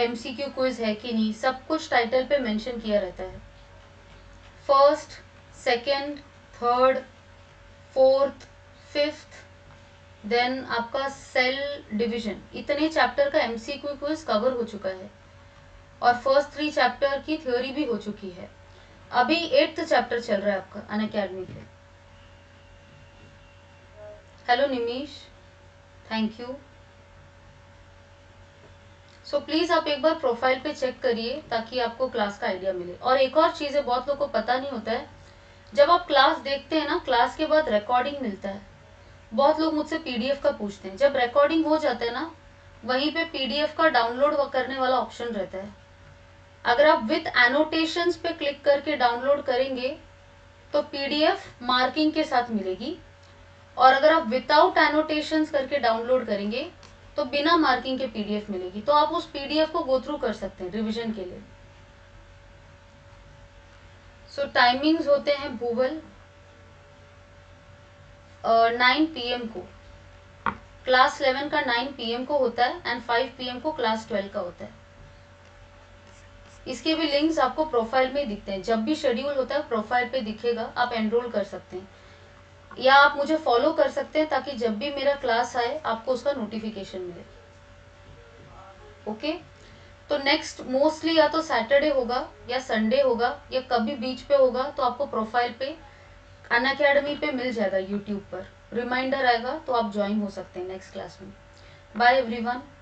एमसीक्यू क्विज है कि नहीं, सब कुछ टाइटल पे मेंशन किया रहता है। First, second, third, fourth, fifth, then आपका सेल डिवीजन, इतने चैप्टर का एमसीक्यू क्विज कवर हो चुका है और फर्स्ट थ्री चैप्टर की थ्योरी भी हो चुकी है। अभी एट्थ चैप्टर चल रहा है आपका अनअकैडमी पे। Hello Nimish, thank you. So please आप एक बार प्रोफाइल पे चेक करिए ताकि आपको क्लास का आइडिया मिले। और एक और चीज है, बहुत लोगों को पता नहीं होता है, जब आप क्लास देखते हैं ना, क्लास के बाद रिकॉर्डिंग मिलता है। बहुत लोग मुझसे पीडीएफ का पूछते हैं, जब रिकॉर्डिंग हो जाता है ना वहीं पे पीडीएफ का डाउनलोड करने वाला ऑप्शन रहता है, अगर आप विथ एनोटेशंस पे क्लिक करके डाउनलोड करेंगे तो पीडीएफ मार्किंग के साथ मिलेगी, और अगर आप विदाउट एनोटेशंस करके डाउनलोड करेंगे तो बिना मार्किंग के पीडीएफ मिलेगी। तो आप उस पीडीएफ को गो थ्रू कर सकते हैं रिवीजन के लिए। सो so, टाइमिंग्स होते हैं भूगोल नाइन पीएम को, क्लास इलेवन का नाइन पीएम को होता है एंड फाइव पीएम को क्लास ट्वेल्व का होता है। इसके भी लिंक्स आपको प्रोफाइल में दिखते हैं, जब भी शेड्यूल होता है प्रोफाइल पे दिखेगा, आप एनरोल कर सकते हैं या आप मुझे फॉलो कर सकते हैं ताकि जब भी मेरा क्लास आए आपको उसका नोटिफिकेशन मिले। Okay okay? तो नेक्स्ट मोस्टली या तो सैटरडे होगा या संडे होगा या कभी बीच पे होगा, तो आपको प्रोफाइल पे अनअकैडमी पे मिल जाएगा, यूट्यूब पर रिमाइंडर आएगा तो आप ज्वाइन हो सकते हैं नेक्स्ट क्लास में। Bye everyone.